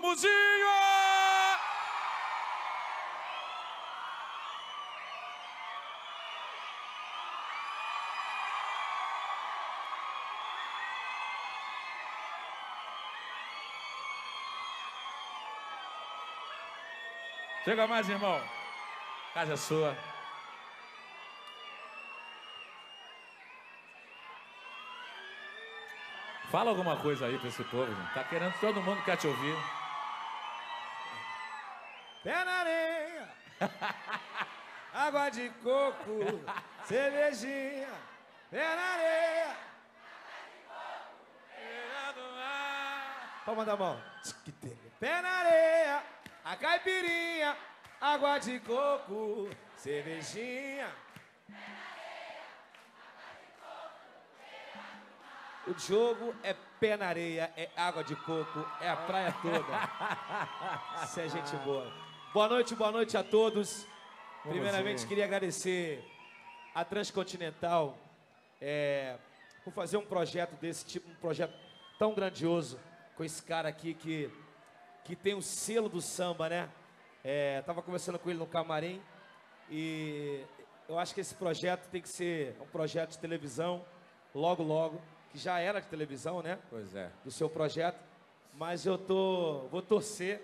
Mumuzinho! Chega mais, irmão. Casa é sua. Fala alguma coisa aí pra esse povo, gente. Tá querendo, todo mundo quer te ouvir. Pé na areia, água de coco, cervejinha. Pé na areia, água de coco, beira do mar. Palma da mão. Pé na areia, a caipirinha, água de coco, cervejinha. O Diogo é pé na areia, é água de coco, é a praia toda. Isso é gente boa. Boa noite a todos. Primeiramente, queria agradecer a Transcontinental por fazer um projeto desse tipo, um projeto tão grandioso, com esse cara aqui que tem o selo do samba, né? Tava conversando com ele no camarim e eu acho que esse projeto tem que ser um projeto de televisão logo, logo. Que já era de televisão, né? Pois é. Do seu projeto. Mas eu vou torcer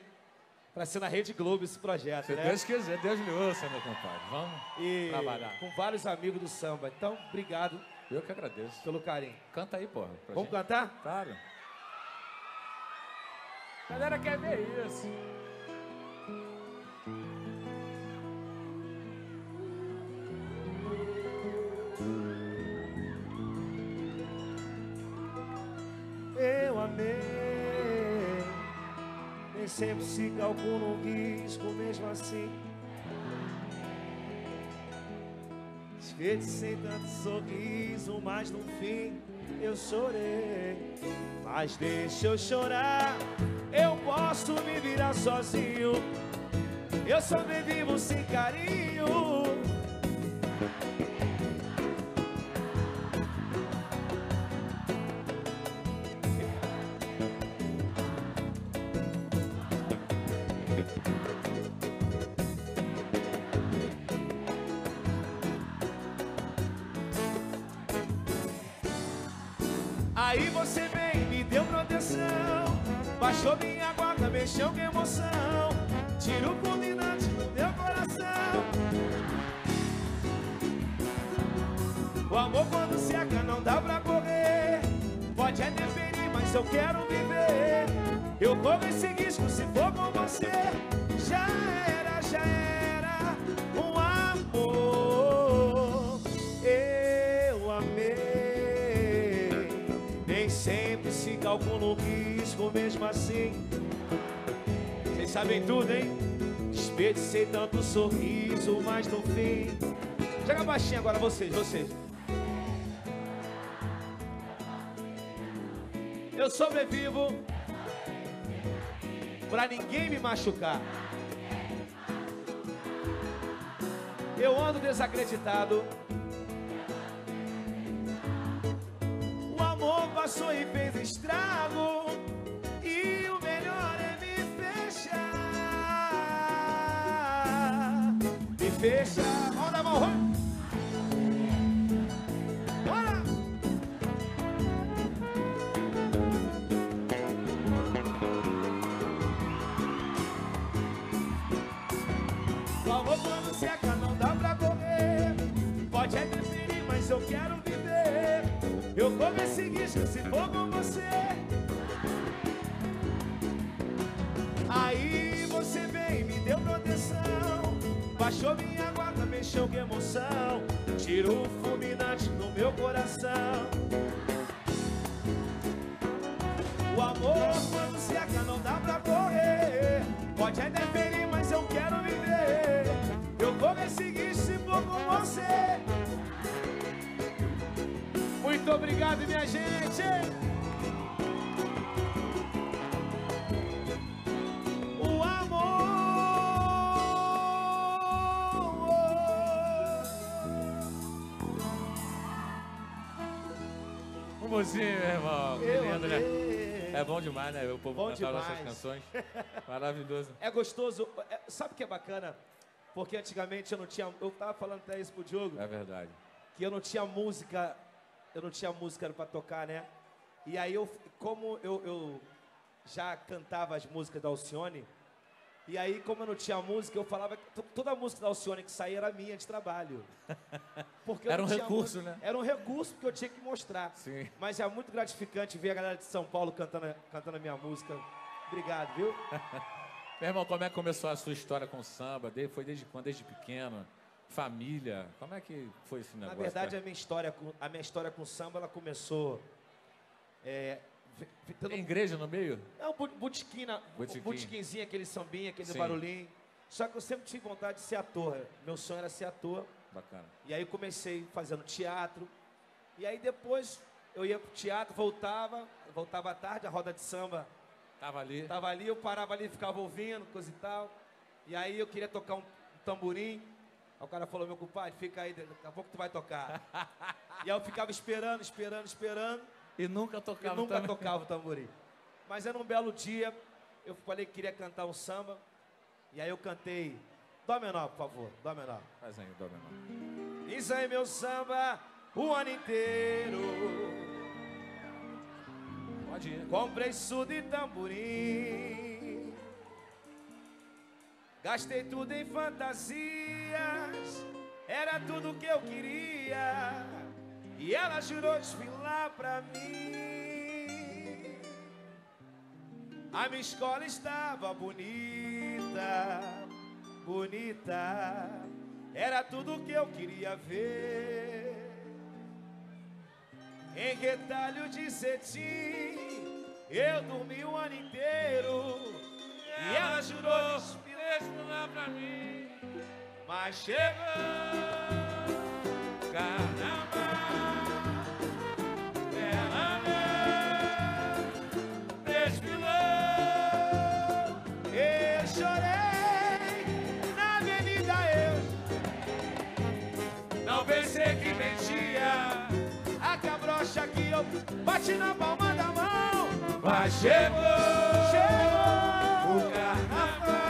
para ser na Rede Globo esse projeto, né? Se Deus quiser, Deus me ouça, meu compadre. Vamos trabalhar. Com vários amigos do samba. Então, obrigado. Eu que agradeço. Pelo carinho. Canta aí, porra. Vamos cantar? Claro. A galera quer ver isso. Eu amei, nem sempre se calcula um risco, mesmo assim. Desfeito sem tanto sorriso, mas no fim eu chorei. Mas deixa eu chorar, eu posso me virar sozinho. Eu só me vivo sem carinho. Aí você vem, me deu proteção, baixou minha guarda, mexeu com emoção, tira o culminante do meu coração. O amor quando seca não dá pra correr, pode até ferir, mas eu quero viver. Eu corro esse risco se for com você. Já era um amor. Eu amei. Sempre se calcula o risco, mesmo assim. Vocês sabem tudo, hein? Desperdicei tanto sorriso, mas no fim. Chega baixinho agora, vocês. Eu sobrevivo pra ninguém me machucar. Eu ando desacreditado. Passou e fez estrago, e o melhor é me fechar. Me fecha, roda a mão, roda. O amor quando seca não dá pra correr, pode até ferir, mas eu quero viver. Eu corro esse risco se for com você. Aí você vem, me deu proteção, baixou minha guarda, mexeu com emoção, tirou o fulminante do meu coração. O amor quando seca não dá pra correr, pode até ferir, mas eu quero viver. Eu corro esse risco se for com você. Muito obrigado, minha gente! O amor! Mumuzinho, meu irmão, que lindo, né? É bom demais, né? O povo cantar nossas canções. Maravilhoso. É gostoso. Sabe o que é bacana? Porque antigamente eu não tinha... Eu tava falando até isso pro Diogo. É verdade. Que eu não tinha música... Eu não tinha música pra tocar, né? E aí eu... Como eu já cantava as músicas da Alcione... E aí, como eu não tinha música, eu falava que toda a música da Alcione que saía era minha de trabalho. Porque era um recurso, né? Era um recurso porque eu tinha que mostrar. Sim. Mas é muito gratificante ver a galera de São Paulo cantando a minha música. Obrigado, viu? Meu irmão, como é que começou a sua história com o samba? Foi desde quando? Desde pequeno? Família? Como é que foi esse negócio? Na verdade, a minha história com o samba, ela começou... Tem igreja no meio? É um botequinzinho, aquele sambinha, aquele Sim. barulhinho. Só que eu sempre tive vontade de ser ator. Meu sonho era ser ator. Bacana. E aí eu comecei fazendo teatro. E aí depois eu ia pro teatro, voltava à tarde, a roda de samba. Tava ali, eu parava ali, ficava ouvindo, coisa e tal. E aí eu queria tocar um tamborim. Aí o cara falou, meu compadre, fica aí, daqui a pouco tu vai tocar. E aí eu ficava esperando. E nunca tocava o tamborim. Mas era um belo dia, eu falei que queria cantar um samba, e aí eu cantei Dó menor, por favor, Dó menor. Faz aí, Dó menor. Isso aí, meu samba, o ano inteiro. Pode ir. Comprei surdo e tamborim. Gastei tudo em fantasias, era tudo que eu queria. E ela jurou desfilar pra mim. A minha escola estava bonita, bonita. Era tudo que eu queria ver. Em retalho de cetim, eu dormi o ano inteiro. E ela jurou desfilar pra mim. Mas chegou carnaval. Que eu bati na palma da mão. Mas chegou o carnaval.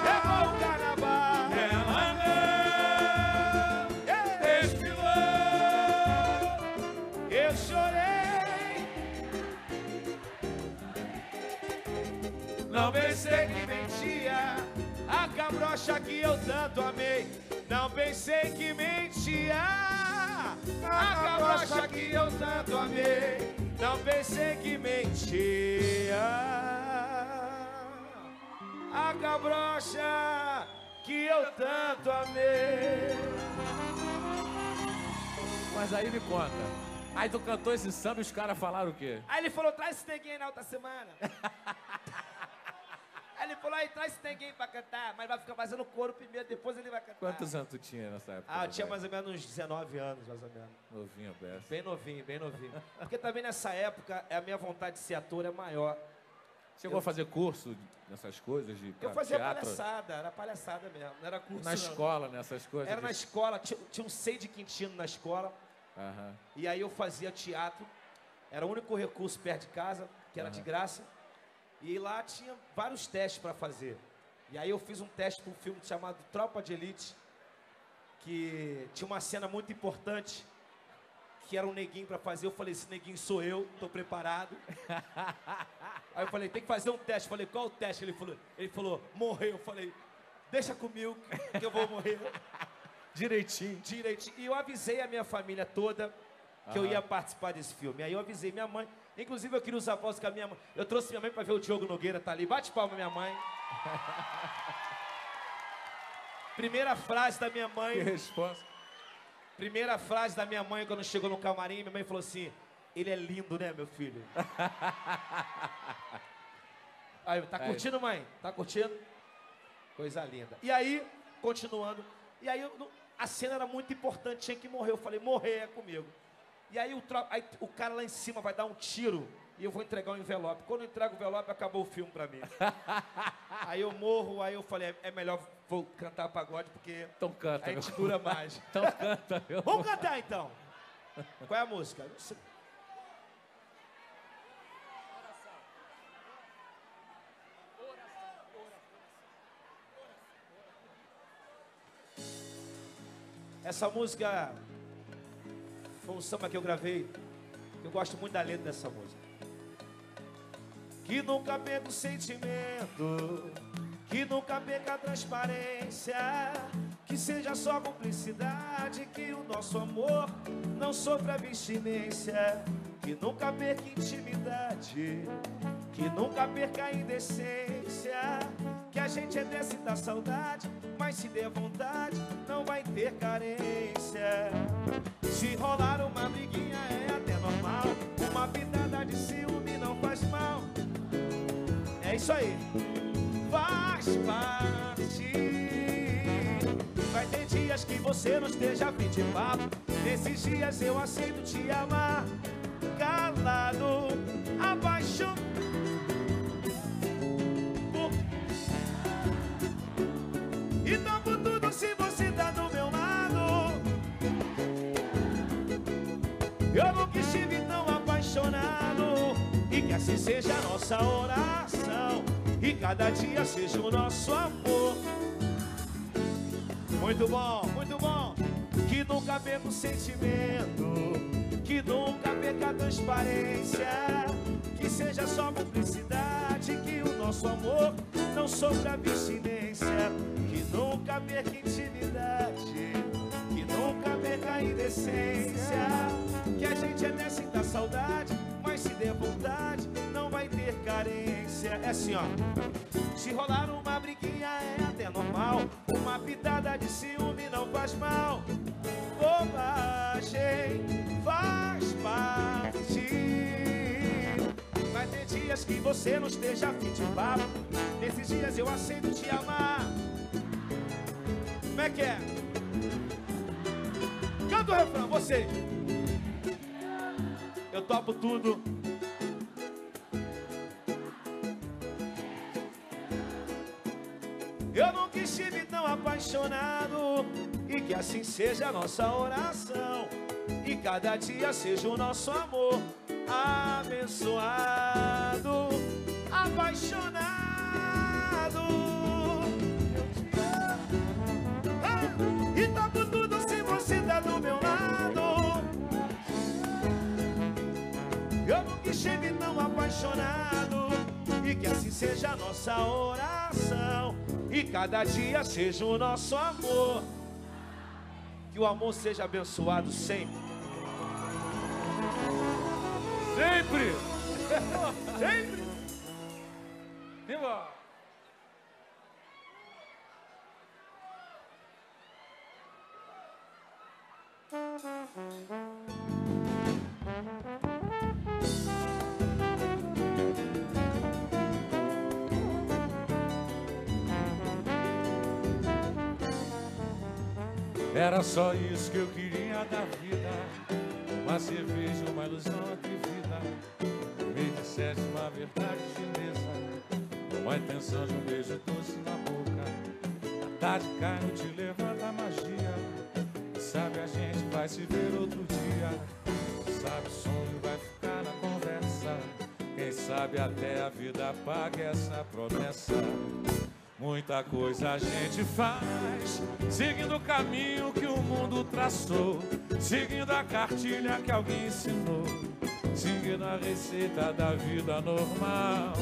Chegou o carnaval. Ela não desfilou. Eu chorei. Não pensei que mentia. A cabrocha que eu tanto amei. Não pensei que mentia. A cabrocha que eu tanto amei, não pensei que mentia. A cabrocha que eu tanto amei. Mas aí me conta, aí tu cantou esse samba e os caras falaram o quê? Aí ele falou, traz esse neguinho na outra semana. Aí ele falou, aí traz esse neguinho pra cantar, mas vai ficar fazendo coro primeiro, depois ele vai cantar. Quantos anos tu tinha nessa época? Ah, eu tinha mais ou menos uns 19 anos, mais ou menos. Novinho, Bessa. Bem novinho. Porque também nessa época, a minha vontade de ser ator é maior. Chegou a fazer curso nessas coisas? Eu fazia teatro? Palhaçada, era palhaçada mesmo, não era curso. Na escola, nessas coisas? Era na escola, tinha um seio de quintino na escola, e aí eu fazia teatro, era o único recurso perto de casa, que era de graça. E lá tinha vários testes para fazer. E aí eu fiz um teste para um filme chamado Tropa de Elite, que tinha uma cena muito importante, que era um neguinho para fazer. Eu falei, esse neguinho sou eu, tô preparado. Aí eu falei, tem que fazer um teste. Eu falei, qual o teste? Ele falou, morreu. Eu falei, deixa comigo que eu vou morrer. Direitinho. E eu avisei a minha família toda que eu ia participar desse filme. Aí eu avisei minha mãe. Inclusive, eu queria usar a voz com a minha mãe. Eu trouxe minha mãe pra ver o Diogo Nogueira, tá ali. Bate palma, minha mãe. Primeira frase da minha mãe. Que resposta. Primeira frase da minha mãe, quando chegou no camarim, minha mãe falou assim, ele é lindo, né, meu filho? Aí, tá curtindo, mãe? Tá curtindo? Coisa linda. E aí, continuando. E aí, a cena era muito importante, tinha que morrer. Eu falei, morrer é comigo. E aí o cara lá em cima vai dar um tiro e eu vou entregar um envelope. Quando eu entrego o envelope, acabou o filme pra mim. Aí eu morro, aí eu falei, é melhor vou cantar pagode, porque então canta, aí te dura mais. Então canta, meu. Vamos cantar, então. Qual é a música? Não sei. Essa música foi um samba que eu gravei. Eu gosto muito da letra dessa música. Que nunca perca o sentimento, que nunca perca a transparência, que seja só cumplicidade, que o nosso amor não sofra abstinência, que nunca perca intimidade, que nunca perca a indecência, que a gente é desse da saudade, mas se der vontade não vai ter carência. Se rolar uma briguinha é até normal, uma pitada de ciúme não faz mal. É isso aí, faz parte. Vai ter dias que você não esteja a fim de papo, nesses dias eu aceito te amar, calado, apaixonado. E topo tudo se você tá do meu lado. Eu nunca estive tão apaixonado. E que assim seja a nossa oração, e cada dia seja o nosso amor. Muito bom, muito bom. Que nunca perca o sentimento, que nunca perca a transparência, que seja só cumplicidade, que o nosso amor não sofra abstinência, que nunca perca intimidade, que nunca perca a indecência, que a gente é dessa e dá saudade, mas se der vontade não vai ter carência. É assim, ó. Se rolar uma briguinha é até normal, uma pitada de ciúme não faz mal. Bobagem faz parte. Vai ter dias que você não esteja a fim de papo, nesses dias eu aceito te amar. Como é que é? Canta o refrão, vocês. Eu topo tudo. Eu nunca estive tão apaixonado. E que assim seja a nossa oração, e cada dia seja o nosso amor abençoado, apaixonado. E topo tudo se você tá do meu lado. Eu nunca estive tão apaixonado. E que assim seja a nossa oração, e cada dia seja o nosso amor. Que o amor seja abençoado sempre. Sempre. Sempre. Viva. Era só isso que eu queria da vida, uma cerveja, uma ilusão atrevida, no meio de sete, uma verdade chinesa, uma intenção de um beijo doce na boca. A tarde cai, não te levanta a magia, sabe, a gente vai se ver outro dia, sabe, o sonho vai ficar na conversa, quem sabe até a vida paga essa promessa. Muita coisa a gente faz, seguindo o caminho que o mundo traçou, seguindo a cartilha que alguém ensinou, seguindo a receita da vida normal.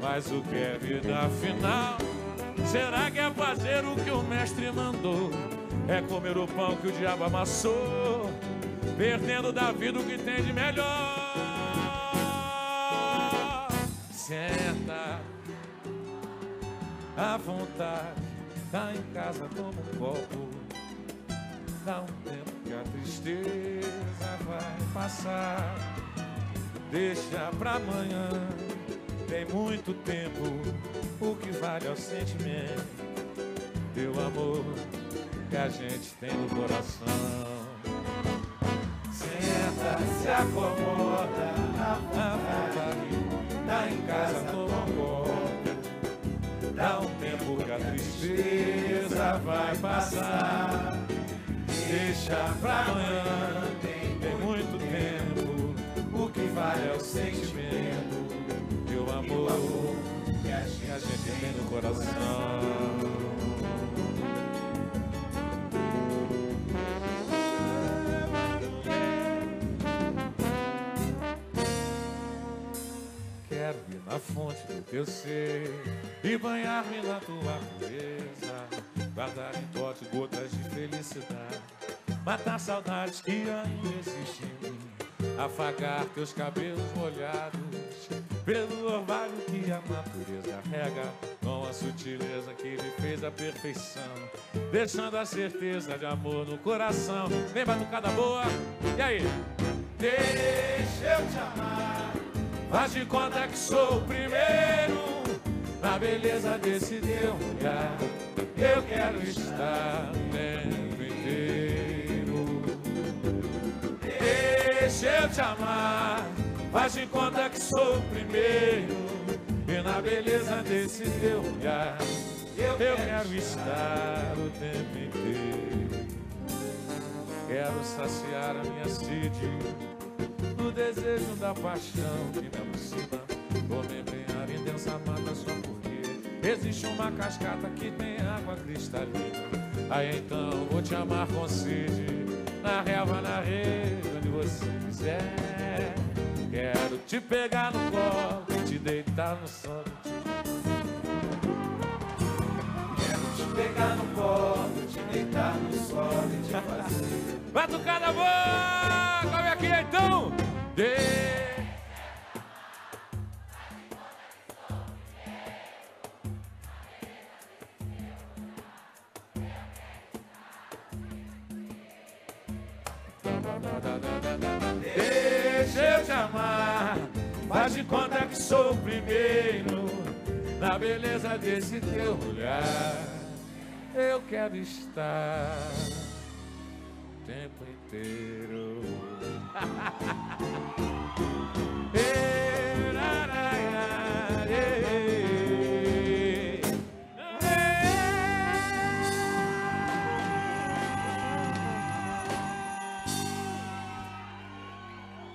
Mas o que é vida final? Será que é fazer o que o mestre mandou? É comer o pão que o diabo amassou, perdendo da vida o que tem de melhor. Senta à vontade, tá em casa, toma um copo, dá um tempo que a tristeza vai passar. Deixa pra amanhã, tem muito tempo, o que vale é o sentimento, teu amor que a gente tem no coração. Senta, se acomoda, à vontade, tá em casa, toma um copo, dá um tempo que a tristeza vai passar. Deixa pra amanhã, tem muito tempo, o que vale é o sentimento, teu amor que a gente tem no coração. fonte do teu ser e banhar-me na tua pureza, guardar em toque gotas de felicidade, matar saudades que ainda existem em mim, afagar teus cabelos molhados pelo orvalho que a natureza rega, com a sutileza que lhe fez a perfeição, deixando a certeza de amor no coração. Vem, batucada boa, e aí? Deixa eu te amar, faz de conta que sou o primeiro, na beleza desse teu olhar eu quero estar o tempo inteiro. Deixa eu te amar, faz de conta que sou o primeiro, e na beleza desse teu olhar eu quero estar o tempo inteiro. Quero saciar a minha sede no desejo da paixão que me alucina, vou me empenhar em densa mata só porque existe uma cascata que tem água cristalina. Aí então vou te amar com sede, na relva, na rede, onde você quiser. Quero te pegar no colo e te deitar no sono. Quero te pegar no colo, te deitar no sono e te fazer. Batucada boa! Come aqui então! Deixa eu te amar, faz de conta que sou o primeiro, na beleza desse teu olhar eu quero estar o tempo inteiro.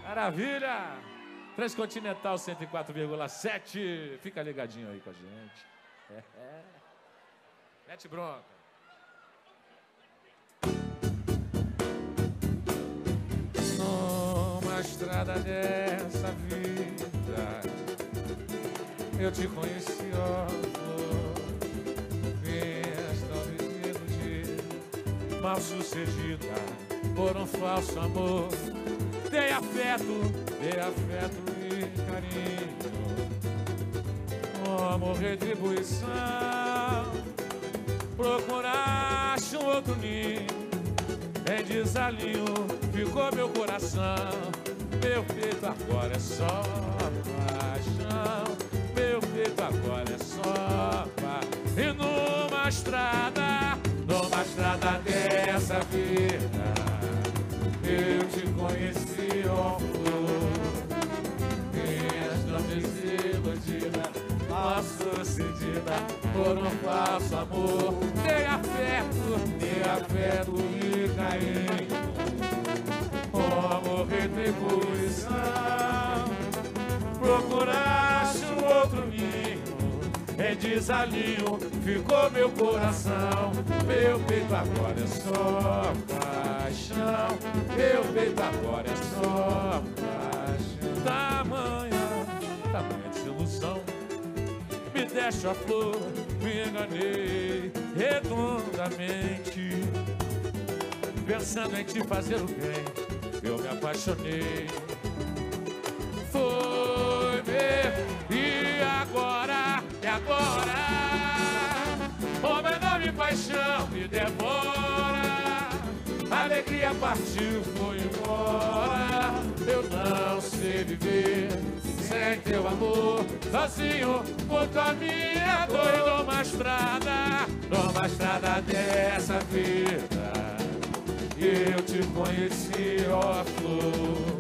Maravilha! Transcontinental 104,7. Fica ligadinho aí com a gente. Mete bronca. Na estrada dessa vida eu te conheci, ó flor, minhas talvez de mal sucedida por um falso amor. Dei afeto e carinho, oh, amor, retribuição. Procuraste um outro ninho, em desalinho ficou meu coração. Meu peito agora é só paixão, meu peito agora é só paixão. E numa estrada dessa vida eu te conheci, ó flor, minhas noites iludidas, mal sucedida por um falso amor. Dei afeto e carinho, amor, retribuição. Procuraste um outro ninho, em desalinho ficou meu coração. Meu peito agora é só paixão, meu peito agora é só paixão. Tamanha desilusão, me deste a flor, me enganei redondamente, pensando em te fazer o bem. Eu me apaixonei, foi meu, e agora, como enorme paixão me devora, a alegria partiu, foi embora. Eu não sei viver sem teu amor, sozinho junto a minha dor. Numa estrada dessa vida eu te conheci, ó flor,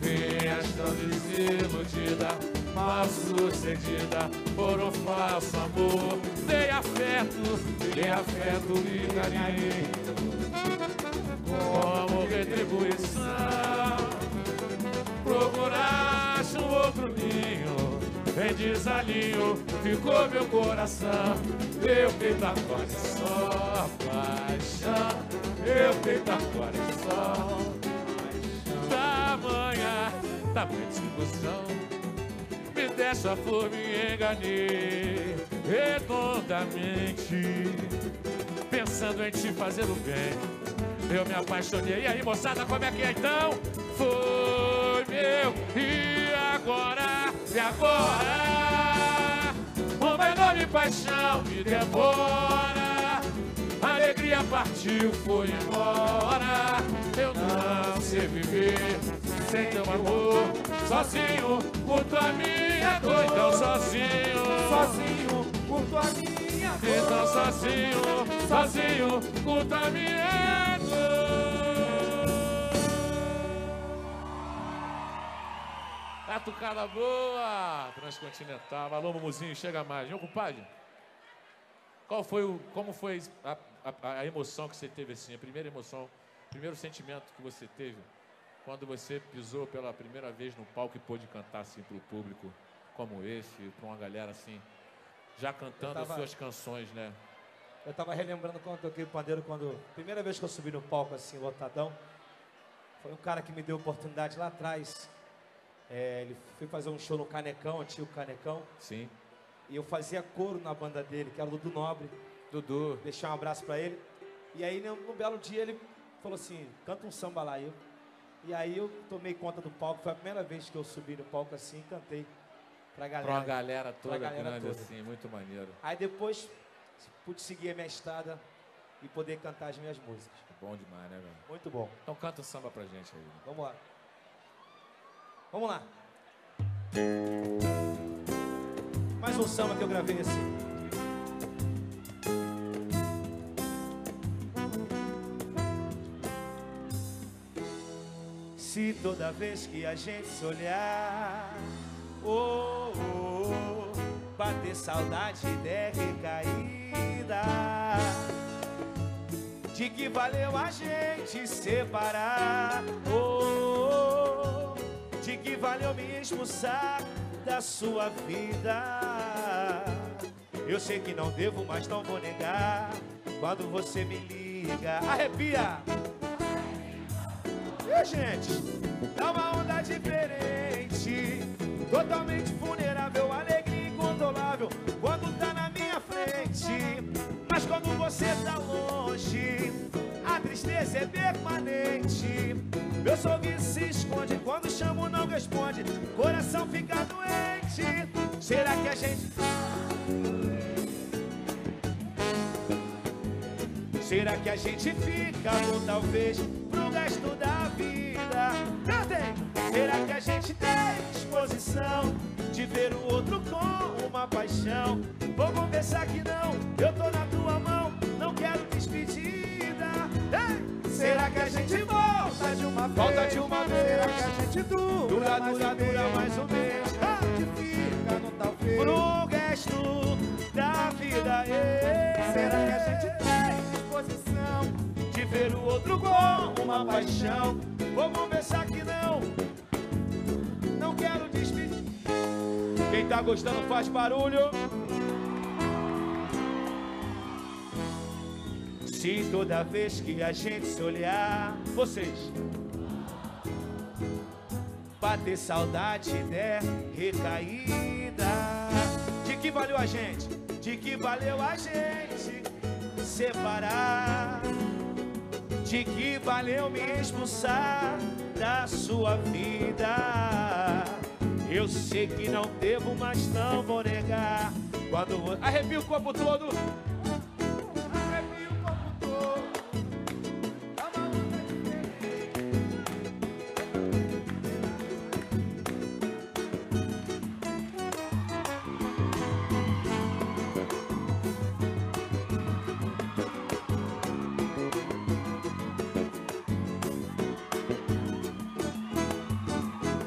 vias tão desiludida, mal sucedida por um falso amor. Dei afeto e carinho, como retribuição. Procuraste um outro ninho, em desalinho ficou meu coração. Meu peito agora é só paixão, meu peito agora é só paixão. Tamanha desilusão, me dessa flor me enganei redondamente, pensando em te fazer o bem, eu me apaixonei. E aí, moçada, como é que é então? Foi meu, e agora? E agora? Uma enorme paixão me devora, a alegria partiu, foi embora. Eu não sei viver sem teu amor, sozinho, curto a minha dor. Então sozinho, sozinho, curto a minha dor. Então sozinho, sozinho, curto a minha dor. Batukada Boa, Transcontinental. Alô, Mumuzinho, chega mais. Meu compadre, qual foi o, como foi a emoção que você teve assim, a primeira emoção, o primeiro sentimento que você teve quando você pisou pela primeira vez no palco e pôde cantar assim para o público como esse, para uma galera assim, já cantando as suas canções, né? Eu tava relembrando quando eu toquei pandeiro, quando primeira vez que eu subi no palco assim, lotadão, foi um cara que me deu oportunidade lá atrás. Ele foi fazer um show no Canecão, antigo Canecão. Sim. E eu fazia coro na banda dele, que era o Dudu Nobre. Dudu. Deixar um abraço para ele. E aí, num belo dia, ele falou assim, canta um samba lá. E aí eu tomei conta do palco, foi a primeira vez que eu subi no palco assim, cantei pra galera. Pra uma galera toda, pra galera grande toda. Assim, muito maneiro. Aí depois pude seguir a minha estrada e poder cantar as minhas músicas. Bom demais, né, velho? Muito bom. Então canta um samba pra gente aí. Vamos lá. Vamos lá. Mais um samba que eu gravei assim. Se toda vez que a gente se olhar, oh, oh, oh, bater saudade der recaída, de que valeu a gente separar, oh, oh, oh, de que valeu me expulsar da sua vida. Eu sei que não devo, mas não vou negar, quando você me liga, arrepia. E, gente, dá uma onda diferente, totalmente vulnerável, alegria incontrolável, quando tá na minha frente. Mas quando você tá longe, a tristeza é permanente. Meu sorriso se esconde, quando chamo não responde, coração fica doente. Será que a gente... será que a gente fica ou talvez pro resto da vida? Cantem! Será que a gente tem disposição de ver o outro com uma paixão? Vou confessar que não, eu tô na tua mão, não quero despedida. Ei! Será que a gente volta de uma vez? Volta de uma vez. Será que a gente dura, dura, dura mais um mês? Ah! Que fica no talvez pro resto da vida. Ei! Será que a gente de ver o outro com uma paixão? Vou confessar que não, não quero despedir. Quem tá gostando faz barulho. Se toda vez que a gente se olhar, vocês, bater saudade der recaída, de que valeu a gente? De que valeu a gente separar? De que valeu me expulsar da sua vida? Eu sei que não devo, mas não vou negar. Quando vou... arrepio o corpo todo. Arrepio o corpo todo.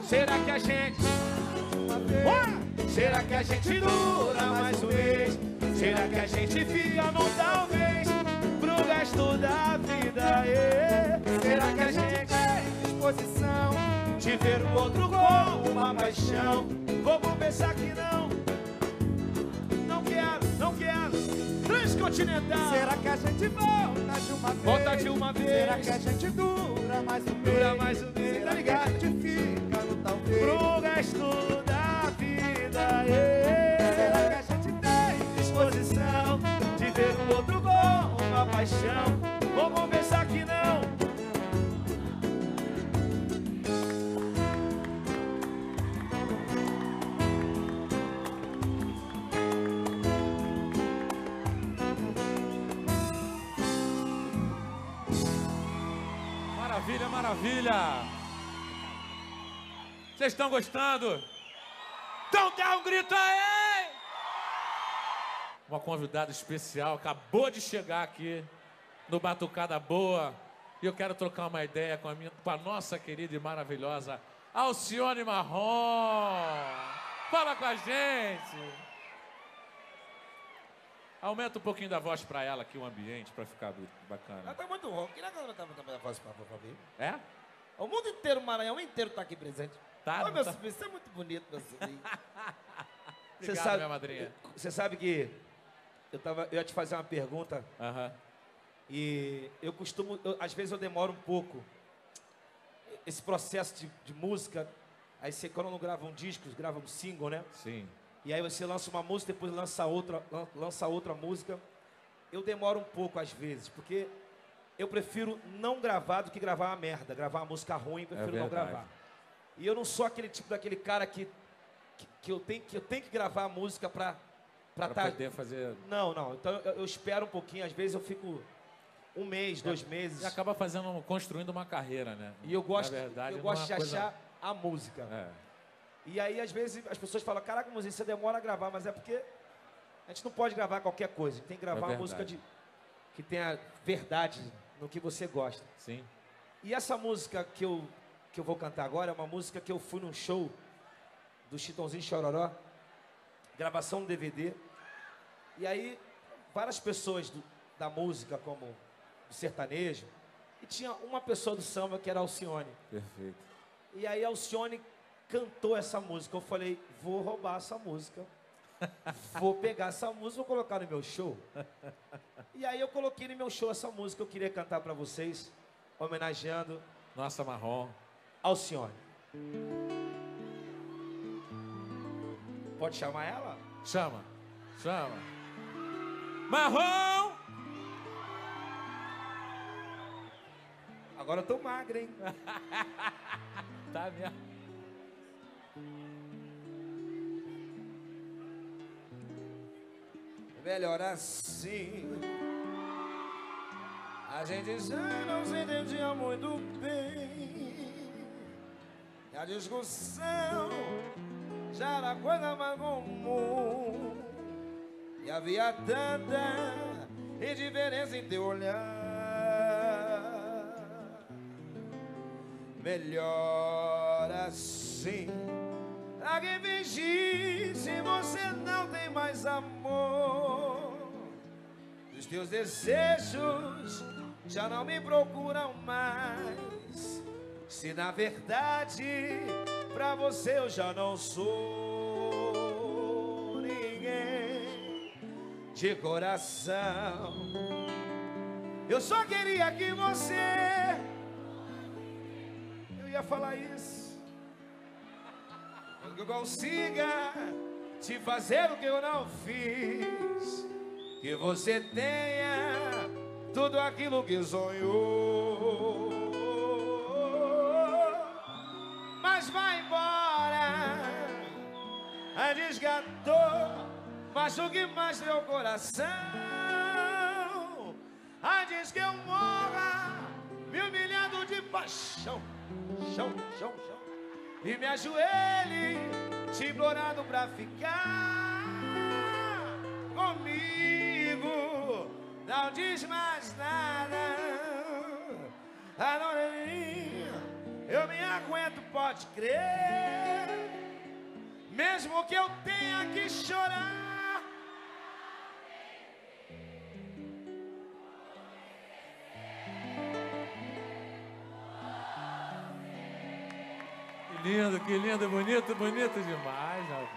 Será que a gente... será que a gente dura mais um mês? Será que a gente fica no talvez pro resto da vida? Será que a gente tem disposição de ver o outro com uma paixão? Vou confessar que não, não quero, não quero. Transcontinental. Será que a gente volta de uma vez? Volta de uma vez. Será que a gente dura mais um mês? Dura mais um mês, tá ligado? Pro resto da vida. Será que a gente tem disposição de ver um outro gol, uma paixão? Vamos pensar que não. Maravilha, maravilha! Vocês estão gostando? Então dá um grito aí! Uma convidada especial acabou de chegar aqui no Batukada Boa e eu quero trocar uma ideia com a nossa querida e maravilhosa Alcione Marrom. Fala com a gente! Aumenta um pouquinho da voz pra ela aqui, o ambiente, pra ficar bacana. Ela tá muito rouca. Queria que ela também a voz pra mim. É? O mundo inteiro, o Maranhão inteiro tá aqui presente. Tá, olha, meu tá... sobrinho, você é muito bonito, meu sobrinho. Obrigado, sabe, minha madrinha. Você sabe que eu ia te fazer uma pergunta. Uhum. E eu costumo... às vezes eu demoro um pouco. Esse processo de música... Aí você, quando não grava um disco, grava um single, né? Sim. E aí você lança uma música, depois lança outra música. Eu demoro um pouco às vezes, porque eu prefiro não gravar do que gravar uma merda. Gravar uma música ruim, eu prefiro não gravar. E eu não sou aquele tipo daquele cara que eu tenho que gravar a música pra poder fazer... Não, não. Então eu espero um pouquinho. Às vezes eu fico um mês, 2 meses. E acaba construindo uma carreira, né? E eu gosto, de achar a música. É. E aí, às vezes, as pessoas falam, caraca, Mumuzinho, você demora a gravar, mas é porque a gente não pode gravar qualquer coisa. A gente tem que gravar uma música que tenha verdade no que você gosta. Sim. E essa música que eu vou cantar agora é uma música que eu fui num show do Chitãozinho Xororó, gravação do DVD. E aí, várias pessoas da música, como o sertanejo, e tinha uma pessoa do samba que era Alcione. Perfeito. E aí, Alcione cantou essa música. Eu falei, vou roubar essa música, vou pegar essa música, vou colocar no meu show. E aí eu coloquei no meu show essa música. Eu queria cantar pra vocês, homenageando nossa Marrom, Alcione. Pode chamar ela? Chama, chama. Marrom! Agora eu tô magra, hein? Tá mesmo. Melhor assim. A gente já não se entendia muito bem, e a discussão já era coisa mais comum, e havia tanta indiferença em teu olhar. Melhor assim. Pra que fingir se você não tem mais amor? Os teus desejos já não me procuram mais, se na verdade pra você eu já não sou ninguém de coração. Eu só queria que você... Eu ia falar isso. Que eu consiga te fazer o que eu não fiz, que você tenha tudo aquilo que sonhou. Mas vai embora antes que a dor machuque mais teu coração, antes que eu morra me humilhando de paixão, chão, chão, chão, e me ajoelhe te implorando pra ficar comigo. Não diz mais nada, eu me aguento, pode crer, mesmo que eu tenha que chorar. Que lindo, bonito, bonito demais, rapaz.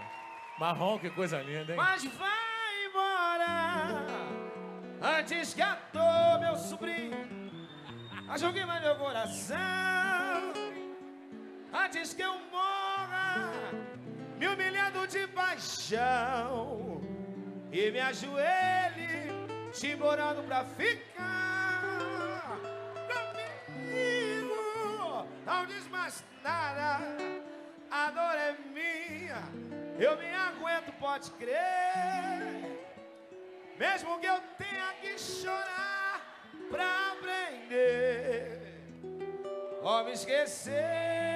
Marrom, que coisa linda, hein? Mas vai embora antes que a dor, meu sobrinho, machuque mais meu coração, antes que eu morra me humilhando de paixão. chão e me ajoelhe, te implorando pra ficar comigo. Não diz mais nada, a dor é minha, eu me aguento, pode crer. Mesmo que eu tenha que chorar pra aprender ou me esquecer.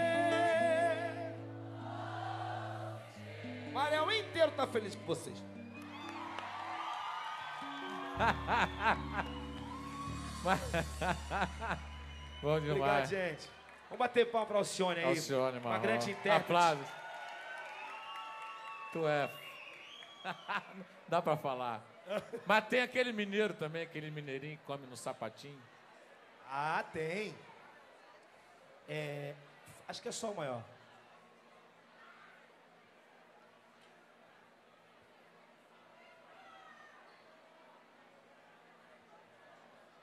O Maranhão inteiro tá feliz com vocês. Bom demais. Obrigado, gente. Vamos bater palma pra Alcione aí. Alcione, uma grande intérprete. Aplausos. Tu é. Dá pra falar. Mas tem aquele mineiro também, aquele mineirinho que come no sapatinho. Ah, tem. É, acho que é só o maior.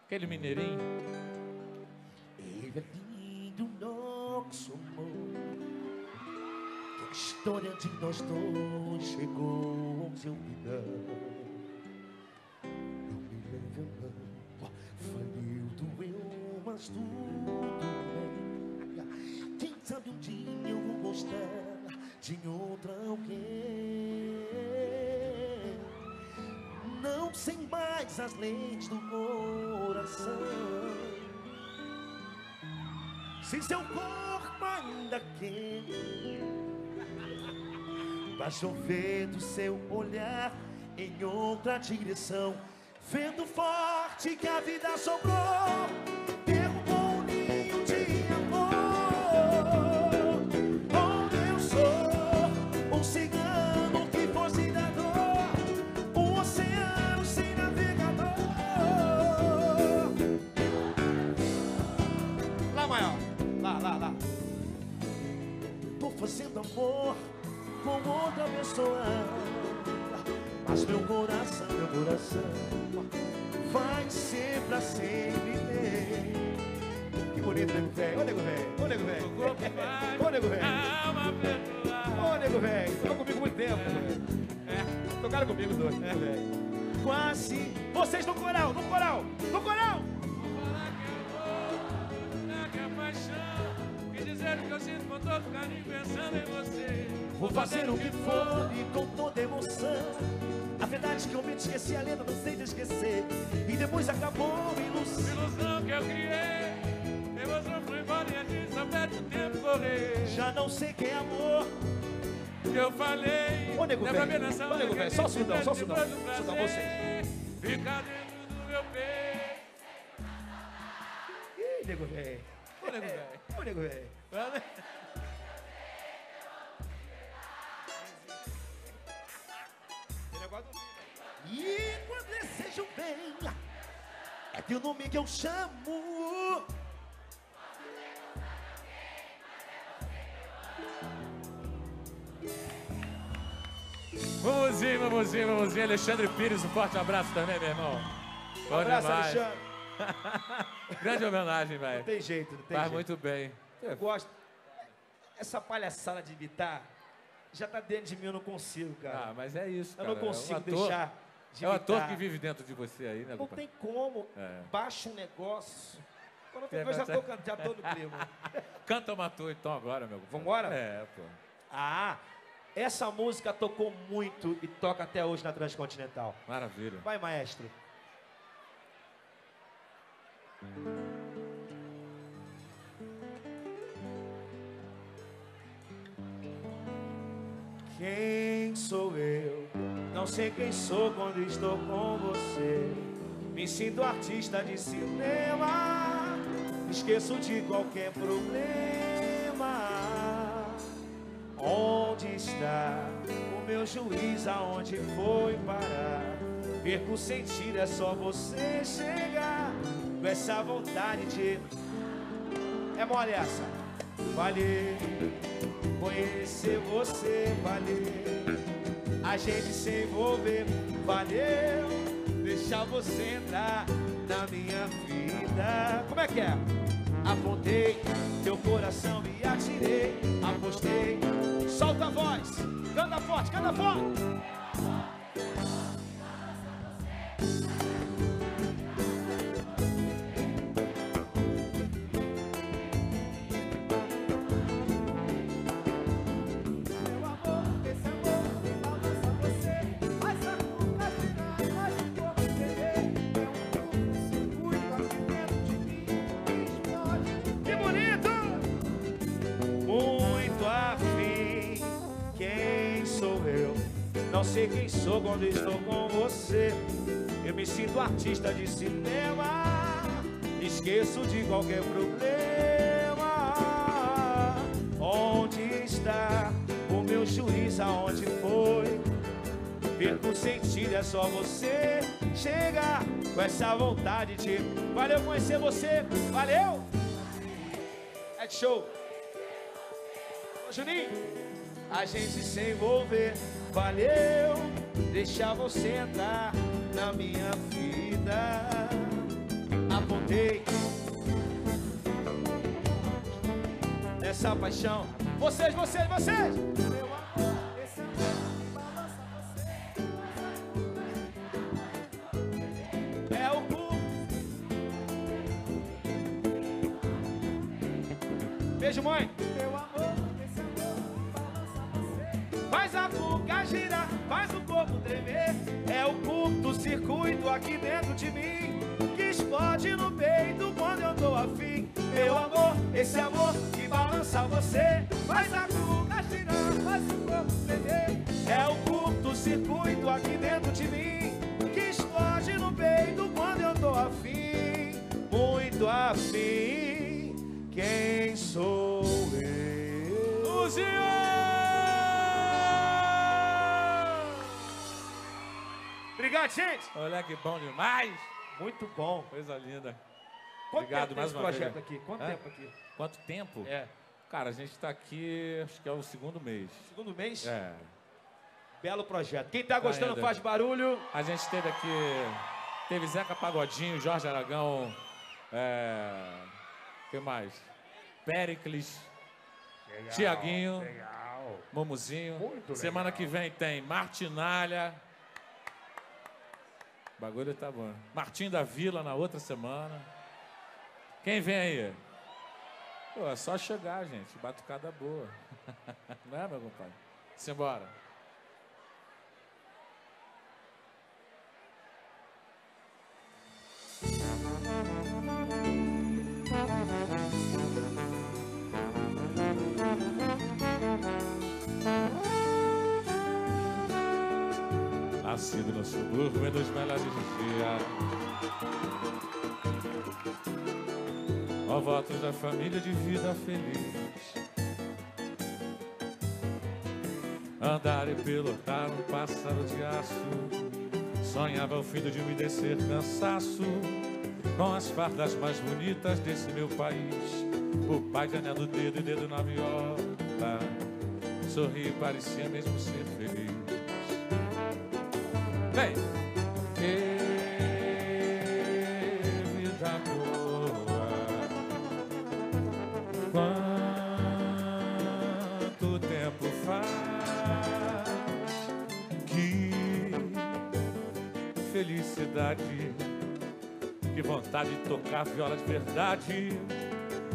Aquele mineirinho. Ele é lindo, não somos. Que a história de nós dois chegou onde eu me dá. Não me leve a mão, faliu, doeu, mas tudo. Sabe, um dia eu vou gostar de outra alguém. Não sei mais as leis do coração. Se seu corpo ainda quente, vai chover do seu olhar em outra direção. Vento forte que a vida soprou. Fazendo amor com outra pessoa, mas meu coração vai ser pra sempre ter. Que bonito, nego velho, ô nego velho, ô nego velho, ô nego velho, ô nego velho, tocou comigo muito tempo, é, tocaram comigo dois, né, velho? Quase, vocês no coral! Eu sinto com todo carinho pensando em você. Vou fazer o que for e com toda emoção. A verdade que eu me esqueci, a lenda não sei de esquecer. E depois acabou a ilusão que eu criei. Emoção foi embora e a gente só perde o tempo correr. Já não sei quem é amor que eu falei. Ô nego velho, só o sudão vocês. Fica dentro do meu peito. Ih, nego velho. Ô nego velho. E quando desejam bem, é teu nome que eu chamo. Mumuzinho. Alexandre Pires, um forte abraço também, meu irmão. Um abraço, Alexandre. Grande homenagem, velho. Não tem jeito, não tem jeito. Faz muito bem. Eu gosto. Essa palhaçada de imitar já tá dentro de mim, eu não consigo, cara. Ah, mas é isso, cara. Eu não consigo deixar de imitar. É o ator que vive dentro de você aí, né? Não tem como. É. Baixa um negócio. Quando eu já tô no clima. Canta o Matou, então, agora, meu. Vambora? É, pô. Ah, essa música tocou muito e toca até hoje na Transcontinental. Maravilha. Vai, maestro. Quem sou eu? Não sei quem sou quando estou com você. Me sinto artista de cinema, esqueço de qualquer problema. Onde está o meu juiz? Aonde foi parar? Perco o sentido, é só você chegar. Essa vontade de... É mole essa. Valeu conhecer você, valeu a gente se envolver, valeu deixar você entrar na minha vida. Como é que é? apontei teu coração e atirei, apostei. Solta a voz, canta forte, canta forte. Sei quem sou quando estou com você. Eu me sinto artista de cinema, esqueço de qualquer problema. Onde está o meu juiz, aonde foi? Perco o sentido, é só você chegar com essa vontade de... Valeu conhecer você, valeu! É show! Ô, Juninho, a gente se envolver. Valeu deixar você entrar na minha vida. Apontei nessa paixão. Vocês, vocês, vocês. Meu amor, esse amor me balança você. É o cu. Beijo, mãe. Meu amor. Faz a boca girar, faz o corpo tremer. É o curto circuito aqui dentro de mim que explode no peito quando eu tô afim. Meu amor, esse amor que balança você. Faz a boca girar, faz o corpo tremer. É o curto circuito aqui dentro de mim que explode no peito quando eu tô afim. Muito afim, quem sou eu? Luzinho! Obrigado, gente! Olha que bom demais! Muito bom! Coisa linda! Quanto obrigado tempo mais uma projeto vez. Aqui? Quanto tempo aqui? Quanto tempo? É. Cara, a gente tá aqui, acho que é o segundo mês. Segundo mês? É. Belo projeto. Quem tá gostando ainda. Faz barulho. A gente teve aqui... Teve Zeca Pagodinho, Jorge Aragão... O que mais? Pericles... Legal, Tiaguinho... Legal. Mumuzinho... Muito semana legal. Que vem tem Martinália... O bagulho tá bom. Martinho da Vila na outra semana. Quem vem aí? Pô, é só chegar, gente. Batukada boa. Não é, meu compadre? Simbora. Nascido no subúrbio, dos melhores dias, ó, votos da família de vida feliz. Andar e pilotar um pássaro de aço, sonhava o filho de me descer cansaço, com as fardas mais bonitas desse meu país. O pai de anel do dedo e dedo na viola, sorri e parecia mesmo ser feliz. Vem! Que vida boa, quanto tempo faz, que felicidade, que vontade de tocar viola de verdade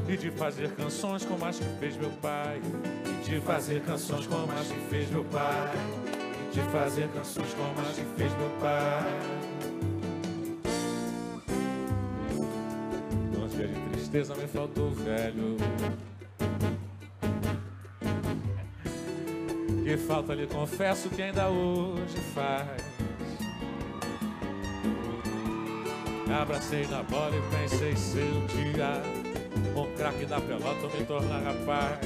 e de fazer canções como as que fez meu pai, e de fazer canções como as que fez meu pai. De fazer canções como as que fez meu pai. Num dia de tristeza me faltou o velho, que falta lhe confesso que ainda hoje faz. Abracei na bola e pensei se um dia um craque da pelota me tornar rapaz.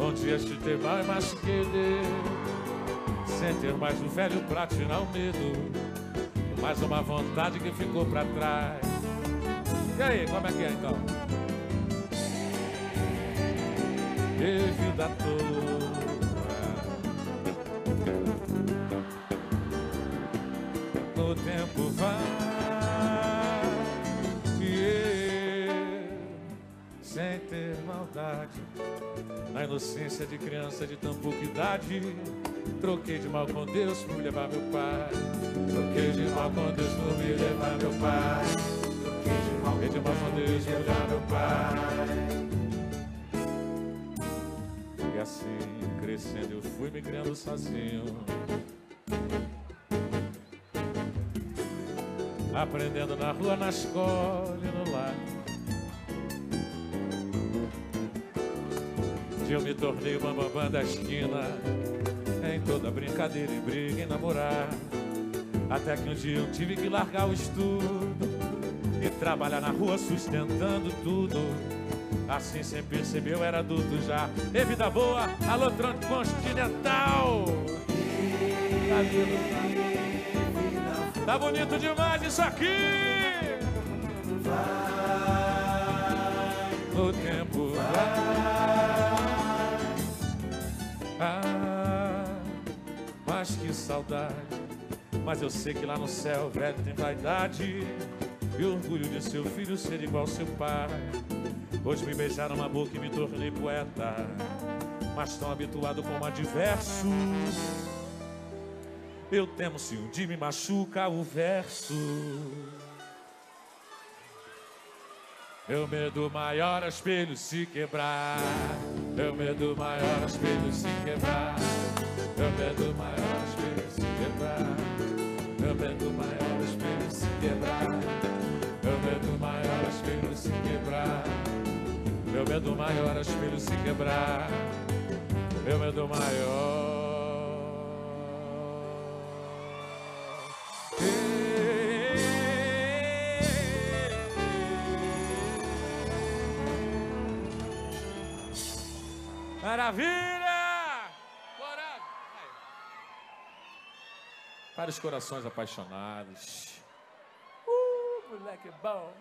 Um dia chutei mal e machuquei ele, sem ter mais um velho pra tirar o medo, mais uma vontade que ficou pra trás. E aí, como é que é então? Que vida toda, o tempo vai e saudade. Na inocência de criança de tão pouca idade, troquei de mal com Deus por levar meu pai. Troquei de mal com Deus por me levar meu pai. Troquei de mal com Deus por levar meu pai. E assim, crescendo, eu fui me criando sozinho, aprendendo na rua, na escola e no lar. Eu me tornei uma bambam da esquina, em toda brincadeira e briga e namorar. Até que um dia eu tive que largar o estudo e trabalhar na rua sustentando tudo. Assim, sem perceber, eu era adulto já. E vida boa, alô Transcontinental. Tá lindo, tá bonito demais isso aqui. Vai, o tempo vai. Ah, mas que saudade. Mas eu sei que lá no céu o velho tem vaidade e orgulho de seu filho ser igual seu pai. Hoje me beijaram na boca e me tornei poeta, mas tão habituado como adverso, eu temo se um dia me machuca o verso. Meu medo maior é o espelho se quebrar. Meu medo maior é o espelho se quebrar. Meu medo maior é o espelho se quebrar. Meu medo maior é o espelho se quebrar. Meu medo maior é o espelho se quebrar. Meu medo maior é o espelho se quebrar. Meu medo maior. Maravilha! Coragem! Para os corações apaixonados. Moleque bom!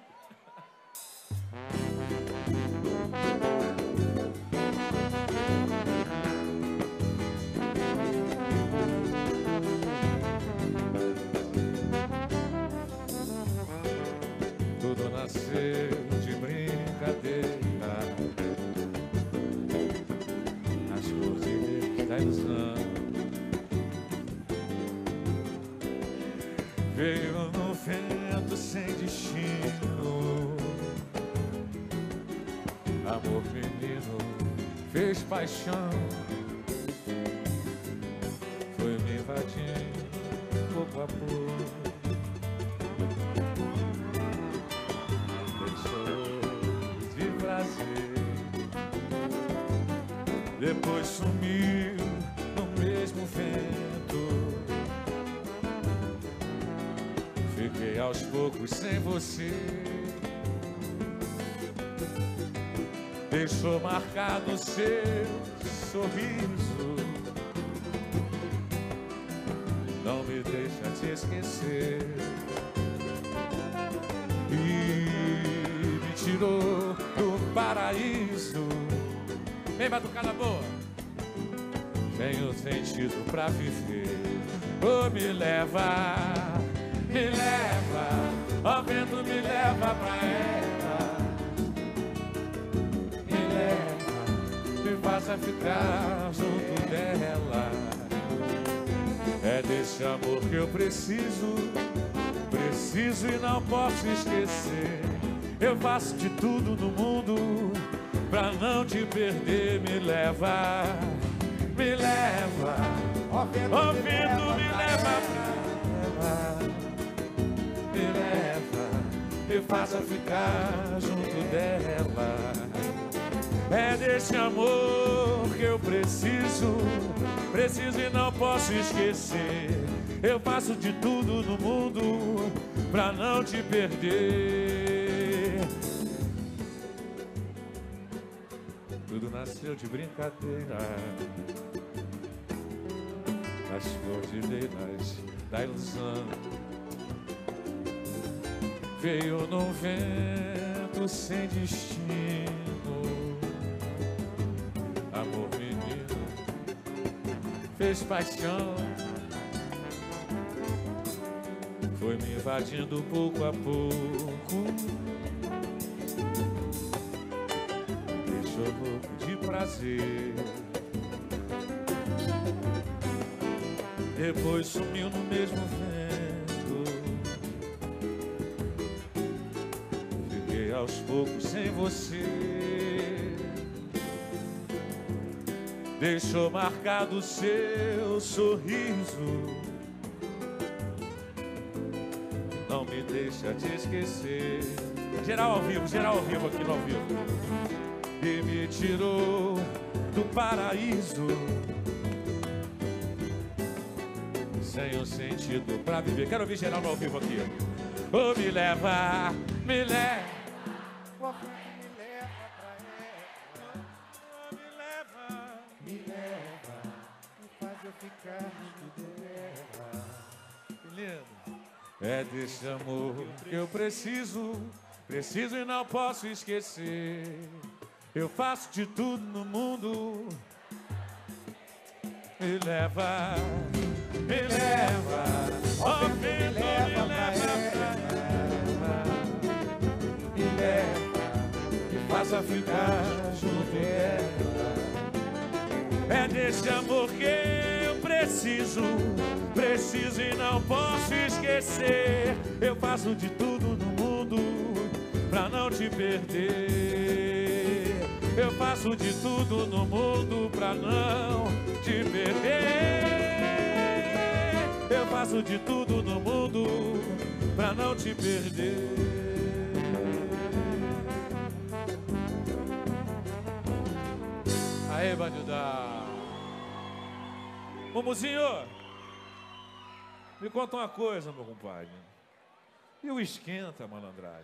Tudo nasceu de brincadeira. Veio no vento sem destino, amor menino fez paixão, foi me invadindo pouco a pouco, deixou de prazer, depois sumiu no mesmo vento. Fiquei aos poucos sem você, deixou marcado seu sorriso. Não me deixa te esquecer e me tirou do paraíso. Vem, Batukada Boa! Tenho sentido pra viver. Oh, me leva, ó vento, me leva pra ela. Me leva, me faça ficar junto dela. É desse amor que eu preciso, preciso e não posso esquecer. Eu faço de tudo no mundo pra não te perder, me leva, me leva. Ó vento, me leva, me leva, me faça ficar junto dela. É desse amor que eu preciso, preciso e não posso esquecer. Eu faço de tudo no mundo pra não te perder. Tudo nasceu de brincadeira, nas cordilheiras da ilusão. Veio num vento sem destino, amor menino fez paixão, foi me invadindo pouco a pouco. deixa louco de prazer. Depois sumiu no mesmo vento, fiquei aos poucos sem você. Deixou marcado o seu sorriso, não me deixa te esquecer. Geral ao vivo, aquilo ao vivo. E me tirou do paraíso, sem um sentido pra viver. Quero ouvir geral ao vivo aqui. Oh, me leva, me leva. Oh, me leva pra ela. Oh, me leva, me faz eu ficar tudo dela. Lindo. É desse amor que eu preciso, preciso e não posso esquecer. Eu faço de tudo no mundo. Me leva, me leva, oh, me leva, me leva, me faça ficar junto dela. É desse amor que eu preciso, preciso e não posso esquecer. Eu faço de tudo no mundo pra não te perder. Eu faço de tudo no mundo pra não te perder. Eu faço de tudo no mundo pra não te perder. Aê, Banilda! Mumuzinho, me conta uma coisa, meu compadre. E o Esquenta, malandragem?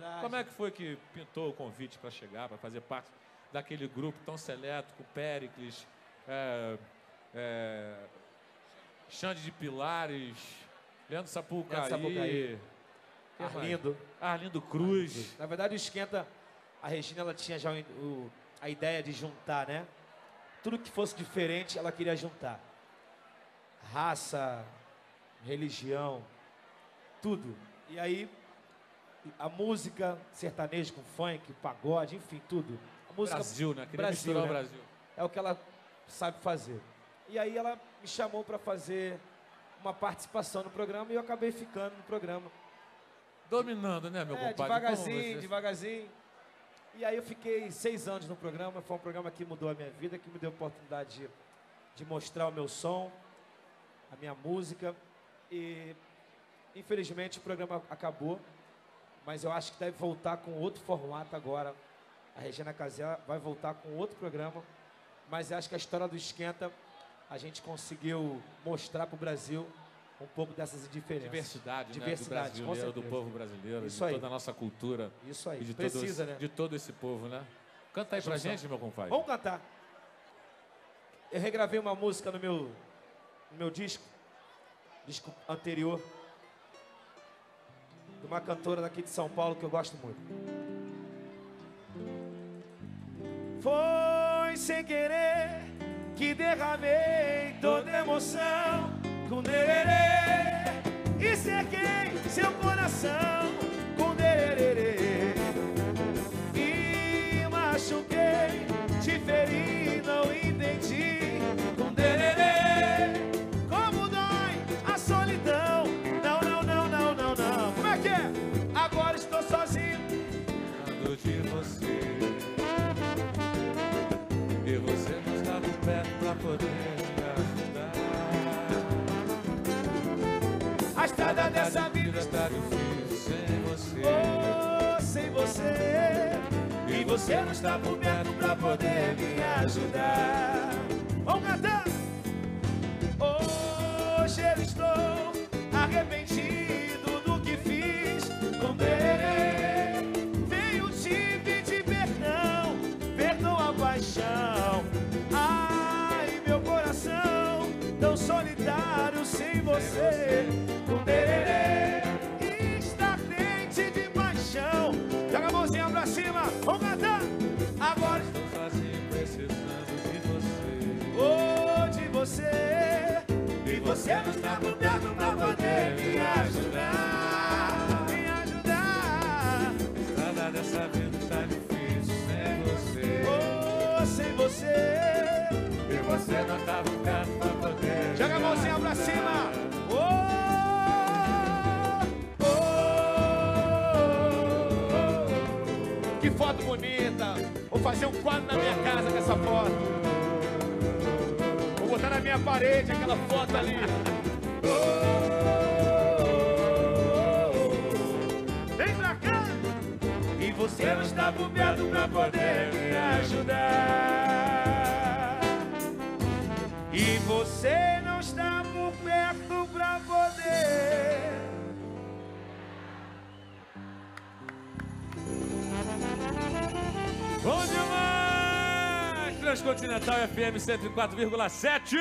Malandragem. Como é que foi que pintou o convite para chegar, para fazer parte daquele grupo tão seleto com Pericles, Xande de Pilares, Leandro Sapucaí, Arlindo Cruz. Arlindo. Na verdade, o Esquenta, a Regina, ela tinha já a ideia de juntar, né? Tudo que fosse diferente, ela queria juntar. Raça, religião, tudo. E aí, a música, sertanejo com funk, pagode, enfim, tudo. A música Brasil, né? Queria misturar o Brasil. É o que ela sabe fazer. E aí ela me chamou para fazer uma participação no programa e eu acabei ficando no programa. Dominando, né, meu compadre? Devagarzinho, devagarzinho. E aí eu fiquei 6 anos no programa. Foi um programa que mudou a minha vida, que me deu a oportunidade de mostrar o meu som, a minha música. E infelizmente o programa acabou, mas eu acho que deve voltar com outro formato agora. A Regina Casé vai voltar com outro programa, mas eu acho que a história do Esquenta a gente conseguiu mostrar para o Brasil um pouco dessas diferenças. Diversidade, diversidade, né? Do povo brasileiro, isso de aí. Toda a nossa cultura. Isso aí, e de precisa, todo, né? De todo esse povo, né? Canta aí pra gente, meu compadre. Vamos cantar. Eu regravei uma música no meu disco anterior, de uma cantora daqui de São Paulo que eu gosto muito. Foi sem querer que derramei toda emoção com dererê e sequei seu coração com dererê e machuquei, te feri, não entendi com dererê. A estrada dessa vida está difícil sem você, oh, sem você. E você não está por perto pra poder me ajudar. Vamos cantar! Hoje eu estou arrependido do que fiz com dererê. Veio te pedir perdão, perdoa a paixão. Tão solitário sem você, com dererê, está quente de paixão. Joga a mãozinha pra cima, vamos cantar. Agora estou sozinho precisando de você, oh, de você. E você não está por perto pra poder me ajudar, me ajudar. A estrada dessa vida está difícil sem você, oh, que foto bonita. Vou fazer um quadro na minha casa com essa foto. Vou botar na minha parede aquela foto ali. Vem pra cá. E você não está bobeado pra poder me ajudar. E você não está por perto pra poder. Bom demais! Transcontinental FM 104,7.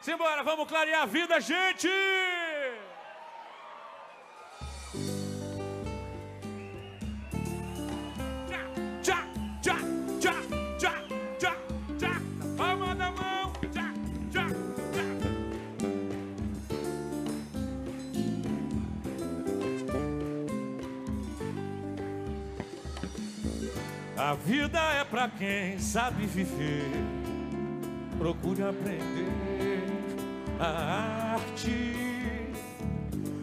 Simbora, vamos clarear a vida, gente! Tchá, tchá, tchá, tchá, tchá, tchá, na palma da mão, tchá, tchá, tchá. A vida é pra quem sabe viver. Procure aprender a arte,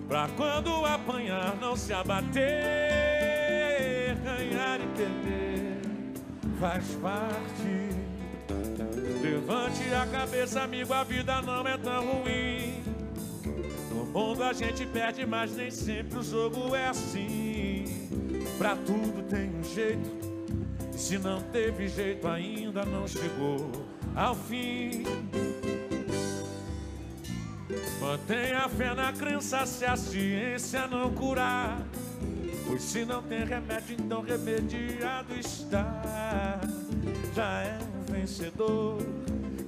pra quando apanhar não se abater. Ganhar e perder faz parte. Levante a cabeça, amigo, a vida não é tão ruim. No mundo a gente perde, mas nem sempre o jogo é assim. Pra tudo tem um jeito, e se não teve jeito ainda não chegou ao fim. Mantenha a fé na crença se a ciência não curar. Pois se não tem remédio, então remediado está. Já é um vencedor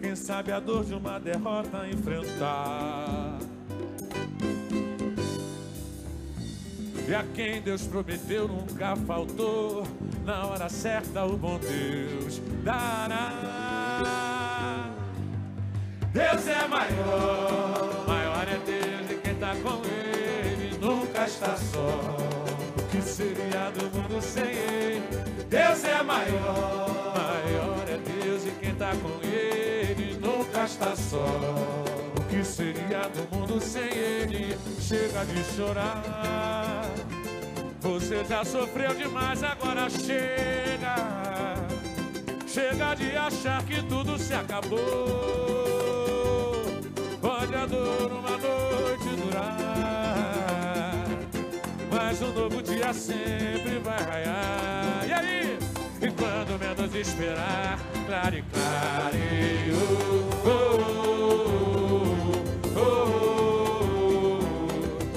quem sabe a dor de uma derrota enfrentar. E a quem Deus prometeu nunca faltou. Na hora certa o bom Deus dará. Deus é maior, maior é Deus e quem tá com Ele nunca está só. Que seria do mundo sem Ele? Deus é maior, maior é Deus e quem tá com Ele nunca está só. O que seria do mundo sem Ele? Chega de chorar. Você já sofreu demais, agora chega. Chega de achar que tudo se acabou. Pode a dor uma noite durar, mas um novo dia sempre vai raiar. E aí? E quando menos esperar, clare, clare. Oh, oh, oh, oh,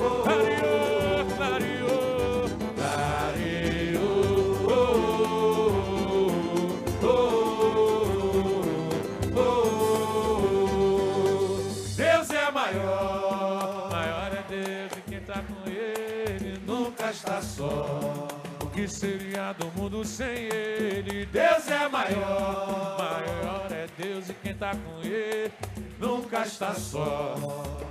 oh. Clareou, clareou, clareou. Oh, oh, oh, oh, oh. Deus é maior, maior é Deus e quem tá com Ele está só. O que seria do mundo sem Ele? Deus é maior, maior é Deus e quem tá com Ele nunca está só.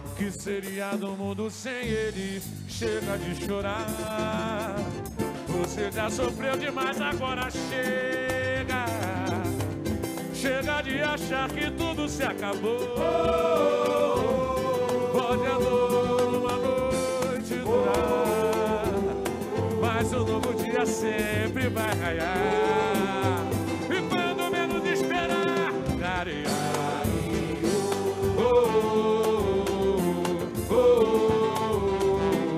O que seria do mundo sem Ele? Chega de chorar. Você já sofreu demais, agora chega. Chega de achar que tudo se acabou. Pode a dor uma noite durar, mas um novo dia sempre vai raiar. E quando menos esperar, clarear. Oh, oh, oh,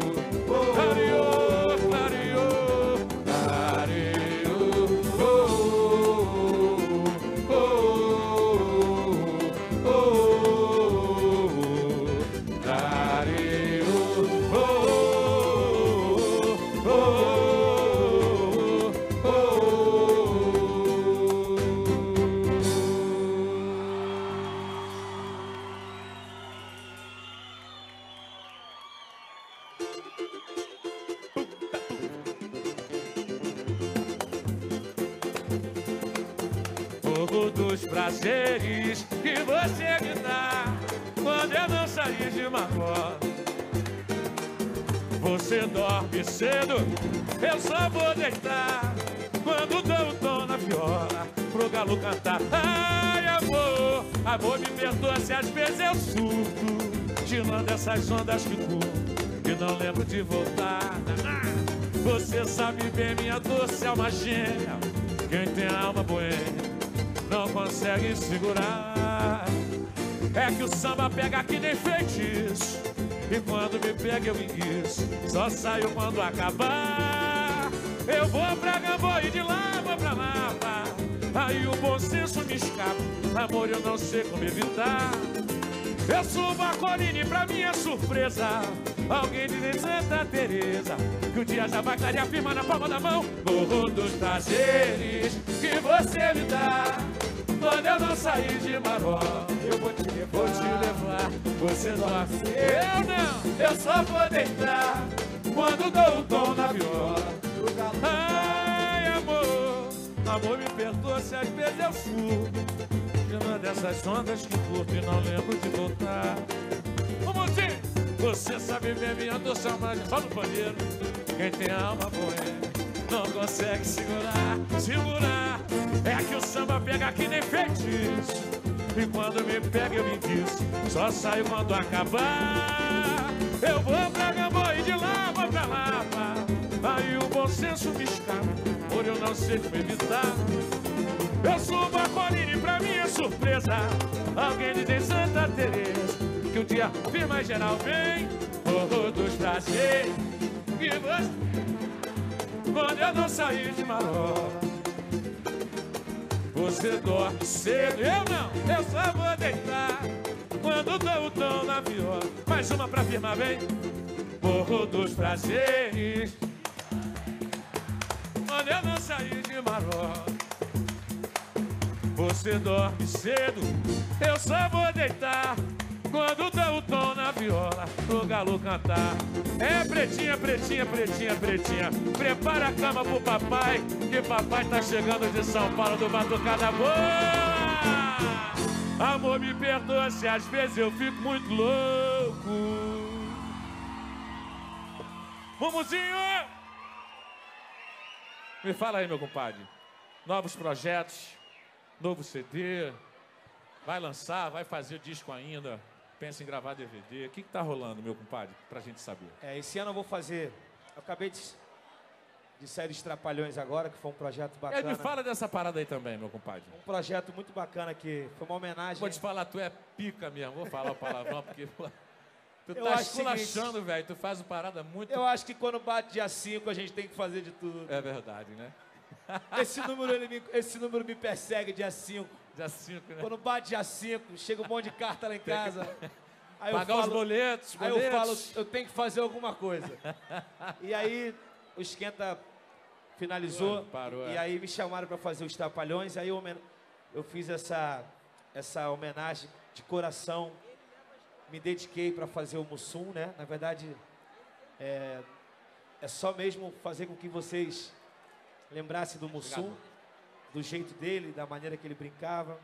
oh, oh. Clareou, clareou, clareou. Oh, oh, oh, oh, oh. Clareou. Oh, oh. Prazeres que você me dá quando eu não saí de Macó. Você dorme cedo, eu só vou deitar quando dou o tom na viola pro galo cantar. Ai amor, amor me perdoa se às vezes eu surto, tirando essas ondas que curto e não lembro de voltar. Você sabe bem, minha doce alma gêmea. Quem tem alma boêmia não consegue segurar. É que o samba pega que nem feitiço, e quando me pega eu enguiço, só saio quando acabar. Eu vou pra Gamboa e de lá vou pra Mapa, aí o bom senso me escapa, amor eu não sei como evitar. Eu subo a colina e pra minha surpresa alguém diz Santa Teresa, que o dia já vai clarear, firma na palma da mão. Morro dos prazeres que você me dá, quando eu não sair de Maró, eu vou te levar, você não afirma. Eu não, eu só vou deitar quando dou o tom na viola. Ai amor, amor me perdoa se às vezes eu fui uma dessas ondas que curto e não lembro de voltar. Ô Muzinho, você sabe ver minha doce alma gêmea. Só no banheiro, quem tem alma boêmia não consegue segurar, segurar. É que o samba pega que nem feitiço, e quando me pega eu me enguiço, só saio quando acabar. Eu vou pra Gamboa e de lá vou pra Lapa, aí o bom senso me escapa, por eu não sei como evitar. Eu subo a colina e pra minha surpresa alguém lhe diz Santa Teresa, que o dia firma geral vem. Morro dos prazeres que você, quando eu não sair de Maró, você dorme cedo. Eu não, eu só vou deitar quando dou o tom na viola. Mais uma pra firmar bem. Morro dos prazeres quando eu não sair de Maró, você dorme cedo, eu só vou deitar quando dá o tom na viola pro galo cantar. É pretinha, pretinha, pretinha, pretinha, prepara a cama pro papai, que papai tá chegando de São Paulo do Batukada Boa. Amor me perdoa se às vezes eu fico muito louco. Mumuzinho! Me fala aí, meu compadre, novos projetos. Novo CD, vai lançar, vai fazer disco ainda, pensa em gravar DVD. O que que tá rolando, meu compadre, pra gente saber? É, esse ano eu vou fazer... Eu acabei de sair dos Trapalhões agora, que foi um projeto bacana. Me fala dessa parada aí também, meu compadre. Um projeto muito bacana que foi uma homenagem... Vou te falar, tu é pica mesmo, vou falar o palavrão, porque... Tu tá esculachando, velho, tu faz uma parada muito... Eu acho que quando bate dia 5 a gente tem que fazer de tudo. É verdade, né? Esse número me persegue dia 5. Dia 5, né? Quando bate dia 5, chega um monte de carta lá em casa. Aí pagar os boletos, boletos. Aí eu falo, eu tenho que fazer alguma coisa. E aí o Esquenta finalizou. Parou. E aí me chamaram para fazer os Trapalhões. Aí eu fiz essa homenagem de coração. Me dediquei para fazer o Mussum, né? Na verdade, é só mesmo fazer com que vocês... lembrasse do Mussum, do jeito dele, da maneira que ele brincava.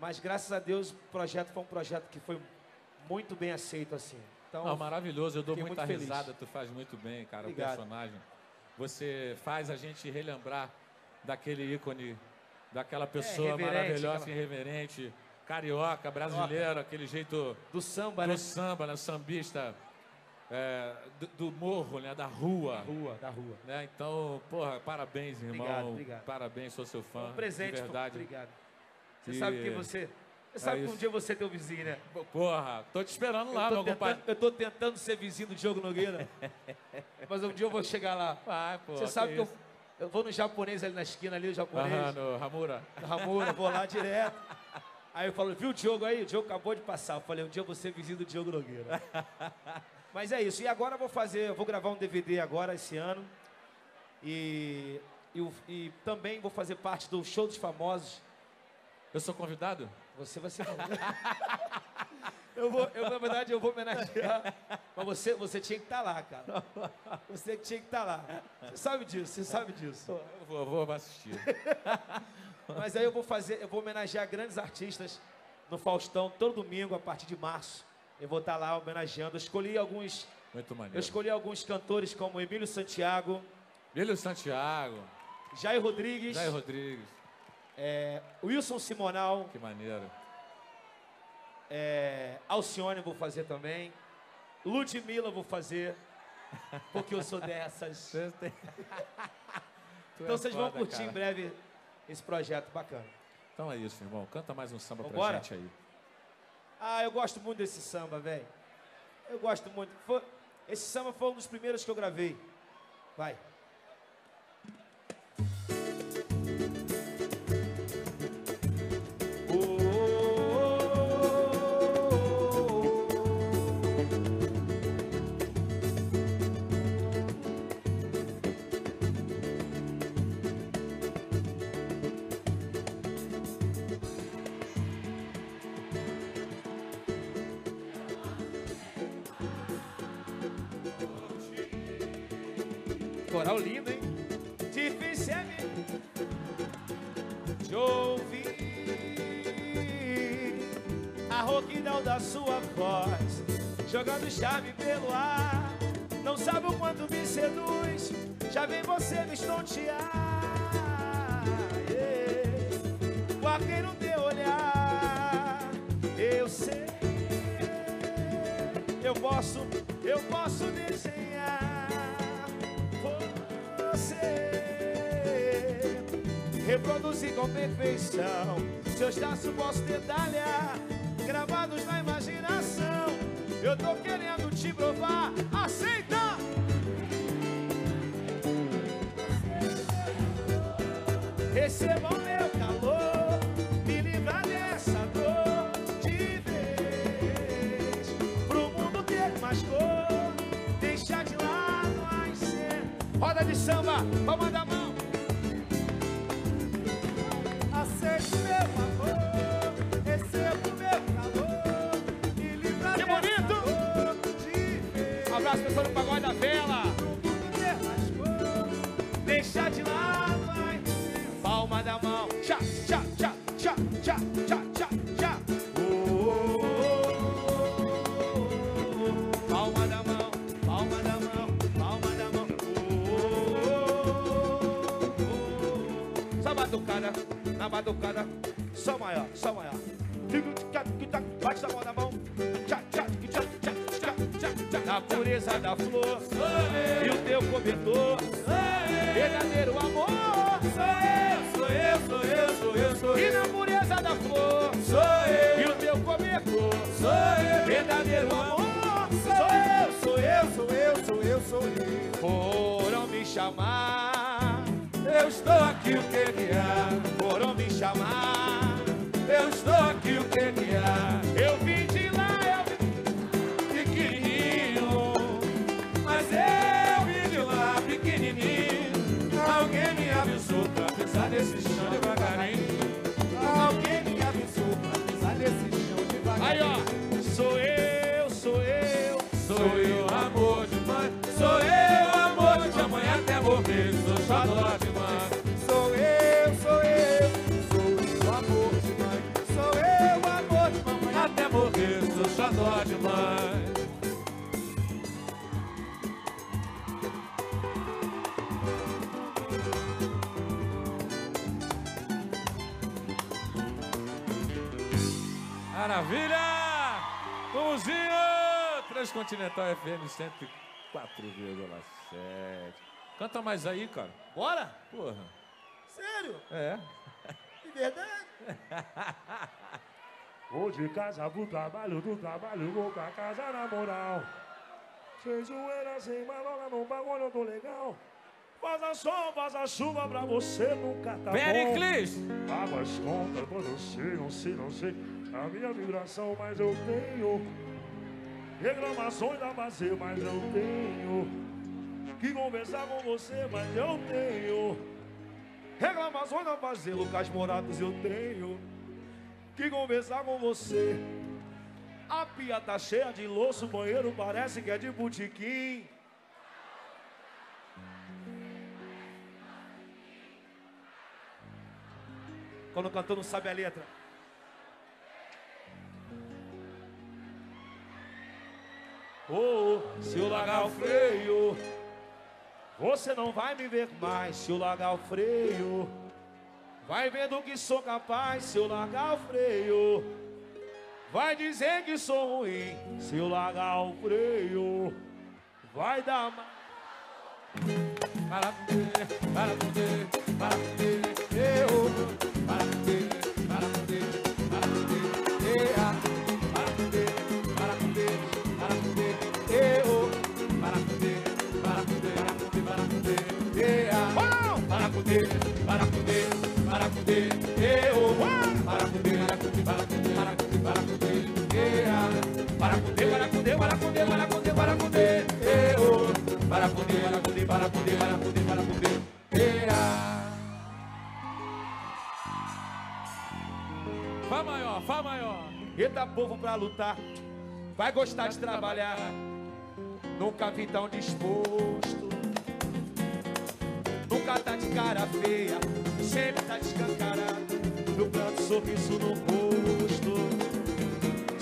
Mas graças a Deus o projeto foi um projeto que foi muito bem aceito assim. Então, não, maravilhoso, eu dou muita risada, tu faz muito bem, cara. Obrigado. O personagem. Você faz a gente relembrar daquele ícone, daquela pessoa maravilhosa, aquela... irreverente, carioca, brasileiro, aquele jeito do samba, né? Do samba, né? Sambista. Do morro, né? Da rua. Da rua. Né? Então, porra, parabéns, irmão. Obrigado. Parabéns, sou seu fã. Um presente, de verdade. Obrigado. Você sabe que um dia você é teu vizinho, né? Porra, tô te esperando lá, meu compadre. Eu tô tentando ser vizinho do Diogo Nogueira, mas um dia eu vou chegar lá. Vai, porra. Você sabe que eu vou no japonês ali na esquina, ali, o japonês. Ah, no Hamura. Vou lá direto. Aí eu falo, viu o Diogo aí? O Diogo acabou de passar. Eu falei, um dia eu vou ser vizinho do Diogo Nogueira. Mas é isso, e agora eu vou gravar um DVD agora esse ano, e também vou fazer parte do Show dos Famosos. Eu sou convidado? Você vai ser convidado. Na verdade, eu vou homenagear, mas você tinha que estar lá, cara. Você tinha que estar lá. Você sabe disso. Eu vou assistir. Mas aí eu vou homenagear grandes artistas no Faustão, todo domingo, a partir de março. Eu vou estar lá homenageando. Eu escolhi alguns cantores como Emílio Santiago, Jair Rodrigues, Wilson Simonal. Que maneiro. Alcione eu vou fazer também. Ludmilla eu vou fazer. Porque eu sou dessas. Então vocês vão curtir, cara, em breve esse projeto bacana. Então é isso, irmão. Canta mais um samba pra gente aí. Ah, eu gosto muito desse samba, velho. Eu gosto muito. Esse samba foi um dos primeiros que eu gravei. Vai. Coral lindo, hein? Difícil é de ouvir a rouquidão da sua voz, jogando charme pelo ar. Não sabe o quanto me seduz, já vem você me estontear. Yeah. O arqueiro teu olhar, eu sei, eu posso desenhar. Reproduzir com perfeição seus traços, posso detalhar, gravados na imaginação. Eu tô querendo te provar, aceita! Receba o meu calor, me livra dessa dor de vez. Pro mundo ter mais cor, deixar de lado a incêndio. Roda de samba, vamos dar mão. No pagode da vela, deixa de lado, vai. Palma da mão, tchá, tchá, tchá, tchá, tchá, tchá, tchá, tchá. Palma da mão, palma da mão, palma da mão. Só batucada, na batucada, só maior, só maior. Bate na mão da mão. Na pureza da flor, sou eu, e o teu cobertor, verdadeiro amor. Sou eu. E na pureza da flor, sou eu, e o teu cobertor, sou eu, verdadeiro amor. Sou eu. Foram me chamar, eu estou aqui, o que que há? Foram me chamar, eu estou aqui, o que que há? Eu vim de lá. Alguém me avisou pra pisar nesse chão devagarinho. Alguém me avisou pra pisar nesse chão devagarinho. Aí ó, sou eu, amor demais. Sou eu, amor de amanhã até morrer. Sou xodó demais. Sou eu, amor demais. Sou eu, amor de mamãe até morrer. Sou xodó demais. Maravilha! Mumuzinho! Transcontinental FM 104,7. Canta mais aí, cara. Bora? Porra. Sério? É. De verdade? Vou de casa pro trabalho, do trabalho vou pra casa na moral. Sem zoeira, sem maloca, no bagulho eu tô legal. Vaza sol, vaza chuva, pra você nunca tá bom. Pericles! Pago as contas, mas não sei a minha vibração, mas eu tenho reclamações a fazer, mas eu tenho que conversar com você, mas eu tenho reclamações a fazer, Lucas Moratos, eu tenho que conversar com você. A pia tá cheia de louça, o banheiro parece que é de botequim. Quando o cantor não sabe a letra. Oh, se eu largar o freio, você não vai me ver mais. Se eu largar o freio, vai ver do que sou capaz. Se eu largar o freio, vai dizer que sou ruim. Se eu largar o freio, vai dar uma. Para poder, para poder. Fá maior. Eita, povo pra lutar. Vai gostar de trabalhar. Nunca vi tão disposto. Nunca tá de cara feia. Sempre tá descancarado. No canto, sorriso no rosto.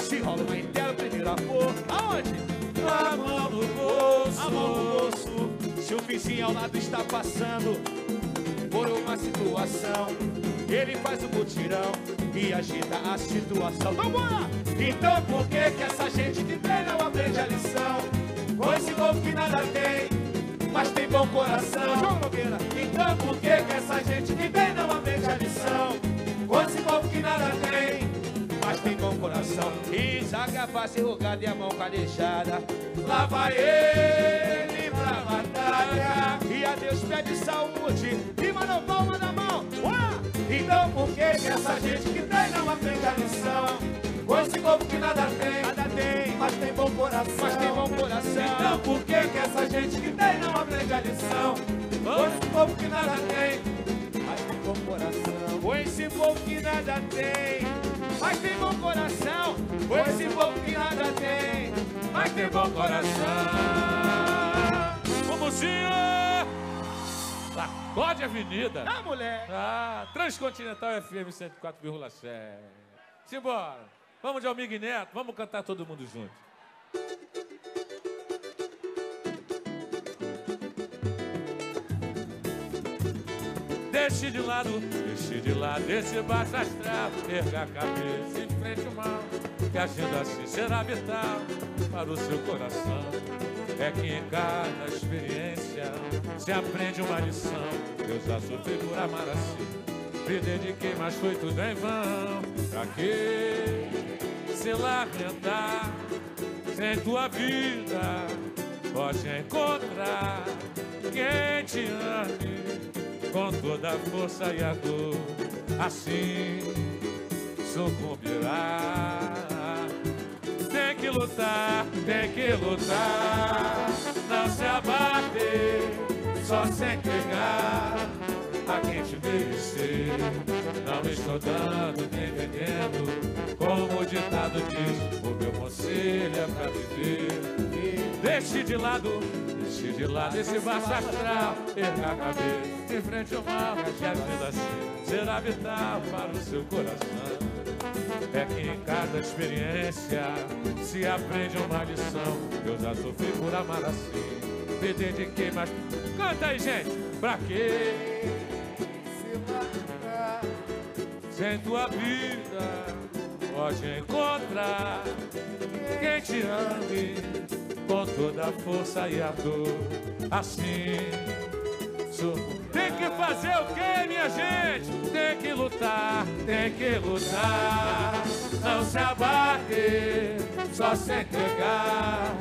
Se rola uma inteira, primeira cor. Aonde? A mão no bolso. A mão no bolso. Se o vizinho ao lado está passando por uma situação, ele faz um mutirão e agita a situação. Então bora! Então por que essa gente de bem não aprende a lição? Com esse povo que nada tem, mas tem bom coração. Então por que essa gente de bem não aprende a lição? Com esse povo que nada tem, mas tem bom coração. E zaga face rugada e a mão calejada. Lá vai ele pra batalha. E a Deus pede saúde. E mano, palma na mão. Então por que essa gente que tem não aprende a lição? Com esse povo que nada tem, mas tem bom coração. Então por que essa gente que tem não aprende a lição? Com esse povo que nada tem, mas tem bom coração. Com esse povo que nada tem, mas tem bom coração. Com esse povo que nada tem, mas tem bom coração. Mumuzinho! Sacode a avenida. Ah, mulher! Ah, Transcontinental FM 104,7. Simbora! Vamos de Almig Neto, vamos cantar todo mundo junto. Deixe de lado esse baixo astral. Erga a cabeça e frente o mal. Que agindo assim será vital para o seu coração. É que em cada experiência se aprende uma lição. Eu já sofri por amar assim. Me dediquei, mas foi tudo em vão. Pra que se lamentar? Sem tua vida pode encontrar quem te ame com toda a força e a dor. Assim sucumbirá. Tem que lutar, não se abater, só se entregar a quem te merecer. Não estou dando nem vendendo, como o ditado diz, o meu conselho é pra viver. Deixe de lado esse baixo astral, erga a cabeça, de frente ao mal, que a vida assim será vital para o seu coração. É que em cada experiência se aprende uma lição. Eu já sofri por amar assim. Me dediquei, mas... Canta aí, gente! Pra quê? Se matar. Sem tua vida pode encontrar quem te ame com toda a força e a dor. Assim sou. Tem que fazer o que, minha gente? Tem que lutar, não se abater, só se entregar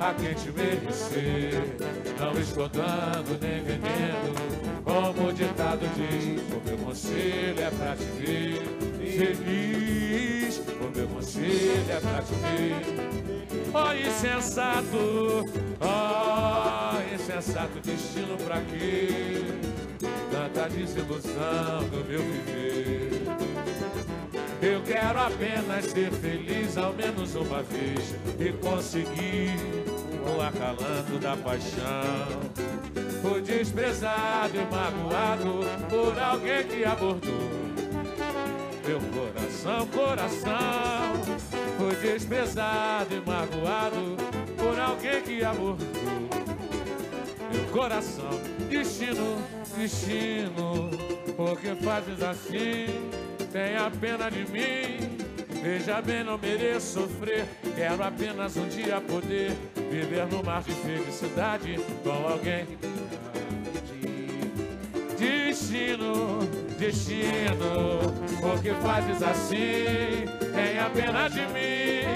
a quem te merecer. Não estou dando nem vendendo, como o ditado diz, o meu conselho é pra te ver feliz, o meu conselho é pra te ver. Ó insensato, ó insensato, destino pra quê? Tanta desilusão do meu viver. Eu quero apenas ser feliz ao menos uma vez e conseguir o acalanto da paixão. Fui desprezado e magoado por alguém que abordou meu coração. Fui desprezado e magoado por alguém que abordou meu coração. Destino, porque fazes assim? Tenha pena de mim, Veja bem, não mereço sofrer. Quero apenas um dia poder viver no mar de felicidade com alguém. Destino, destino, por que fazes assim? Tenha pena de mim.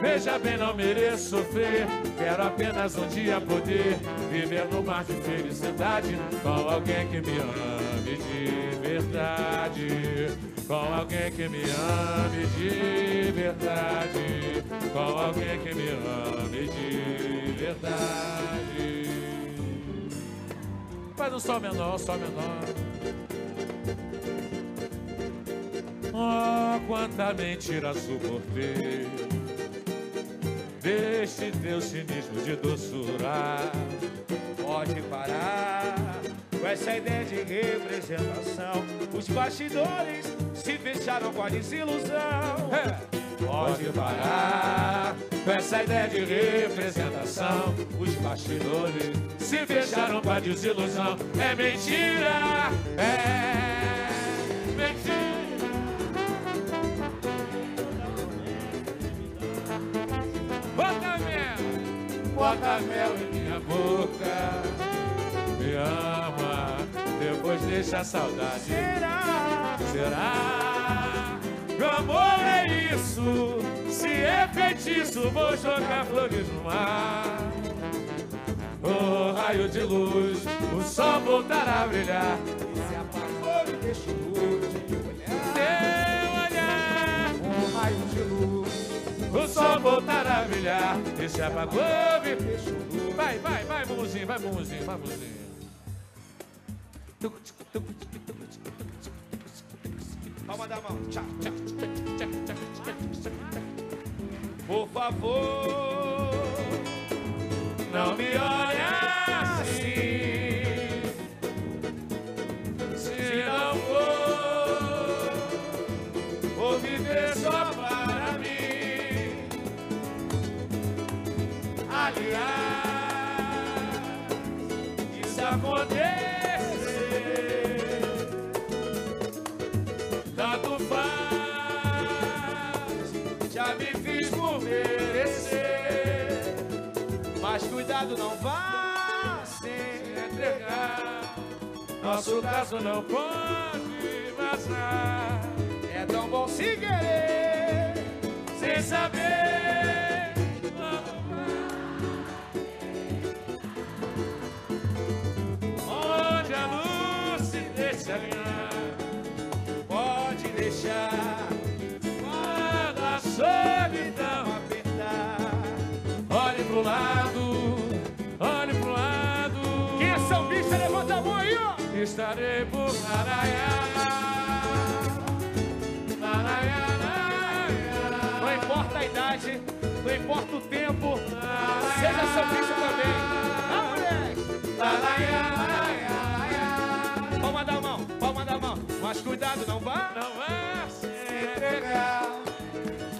Veja bem, não mereço sofrer. Quero apenas um dia poder viver no mar de felicidade com alguém que me ame de verdade. Com alguém que me ame de verdade. Com alguém que me ame de verdade. Faz um sol menor, sol menor. Oh, quanta mentira suportei deste teu cinismo de doçura. Pode parar com essa ideia de representação. Os bastidores se fecharam com a desilusão. Pode parar com essa ideia de representação. Os bastidores se fecharam pra desilusão. É mentira, é mentira. Bota mel em minha boca. Me ama, depois deixa a saudade. Será, será? Meu amor é isso, se é feitiço, vou jogar flores no mar. Oh, raio de luz, o sol voltará a brilhar. Se apagou, me deixou de olhar. Teu olhar, oh, raio de luz, o sol voltará a brilhar. E se apagou, me deixou de olhar. Vai, vai, vai, Mumuzinho, vai, Mumuzinho, vai, Mumuzinho. Palma da mão. Tchau, tchau. Por favor, não me olha assim. Se não for, vou viver só para mim. Aliás, isso acontecer, tanto faz, já me fiz por merecer. Mas cuidado, não vá se entregar. Nosso caso não pode vazar. É tão bom se querer, sem saber amar. Onde a luz se deixa ganhar, pode deixar. Quando a solidão apertar, olhe pro lado, olhe pro lado. Quem é sambista, levanta a mão aí, ó. Estarei por Narayana. Não importa a idade, não importa o tempo, seja sambista também. Ah, moleque. Narayana. Palma da mão, palma da mão. Mas cuidado, não vá, não vá se entregar.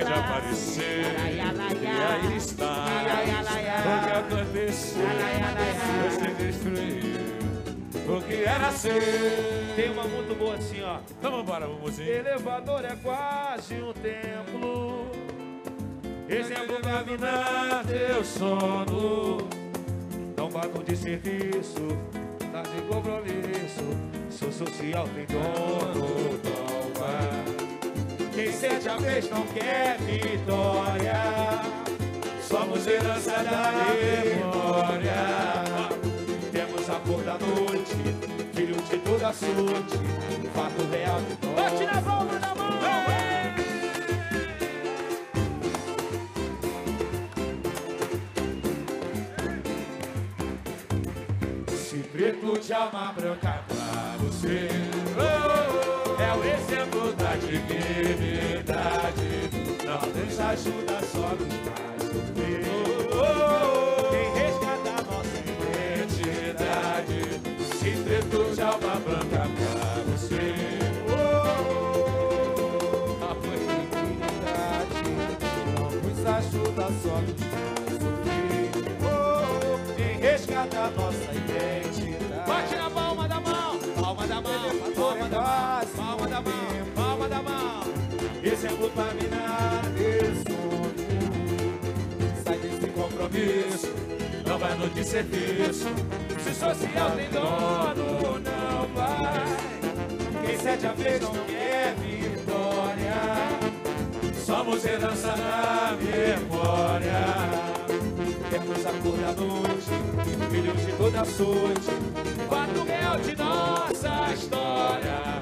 de aparecer, e aí está o que aconteceu. Você destruiu o que era seu. Tem uma muito boa assim, ó. Então vamos embora, Mumuzinho. Elevador é quase um templo, exemplo pra minar teu sono. Não bato de serviço, tá de compromisso, sou social, tem dono, toma. Quem sente a vez não quer vitória, somos herança da memória. Temos a cor da noite, filho de toda sorte, fato real de nós. Bate na mão, na mão! Se preto te ama, branca pra você, é o exemplo da dignidade. Não deixa ajuda só nos faz sofrer. Quem resgata a nossa identidade, se preto de alma branca pra você, a dignidade não nos ajuda só nos faz sofrer. Quem resgata a nossa identidade. Bate na palma da mão, palma da mão, palma da mão, palma da mão, palma da mão. Exemplo pra minar meu sonho. Sai desse compromisso, não vai no desserviço. Se social tem dono, não vai. Quem cede a vez não quer vitória, somos herança na memória. Temos a cor da noite, filhos de toda sorte, fato real de nossa história.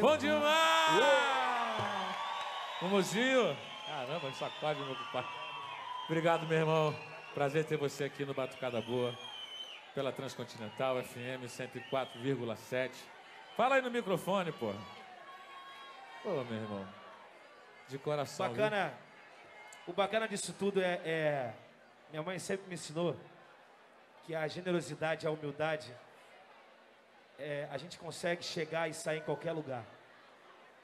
Bom demais! Mumuzinho! Caramba, sacode meu pai. Obrigado, meu irmão. Prazer ter você aqui no Batucada Boa, pela Transcontinental FM 104,7. Fala aí no microfone, pô. Pô, meu irmão. De coração. Bacana. O bacana disso tudo é... Minha mãe sempre me ensinou que a generosidade, a humildade, a gente consegue chegar e sair em qualquer lugar.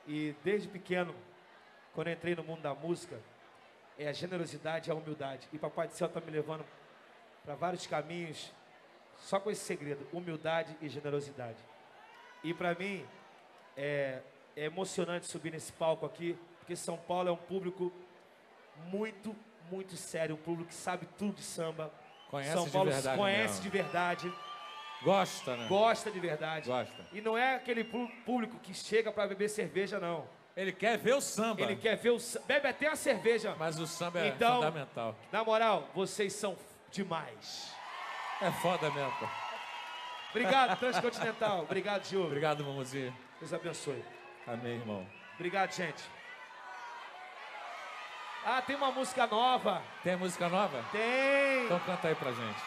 E desde pequeno, quando eu entrei no mundo da música, é a generosidade e a humildade. E Papai do Céu tá me levando para vários caminhos só com esse segredo, humildade e generosidade. E para mim, é emocionante subir nesse palco aqui, porque São Paulo é um público muito, muito sério. Um público que sabe tudo de samba. Conhece São Paulo de verdade, conhece de verdade. Gosta, né? Gosta de verdade. Gosta. E não é aquele público que chega para beber cerveja, não. Ele quer ver o samba. Ele quer ver o samba. Bebe até a cerveja. Mas o samba é fundamental. Na moral, vocês são demais. É foda mesmo, pô. Obrigado, Transcontinental. Obrigado, Gil. Obrigado, Mumuzinho. Deus abençoe. Amém, irmão. Obrigado, gente. Ah, tem uma música nova. Tem música nova? Tem. Então canta aí pra gente.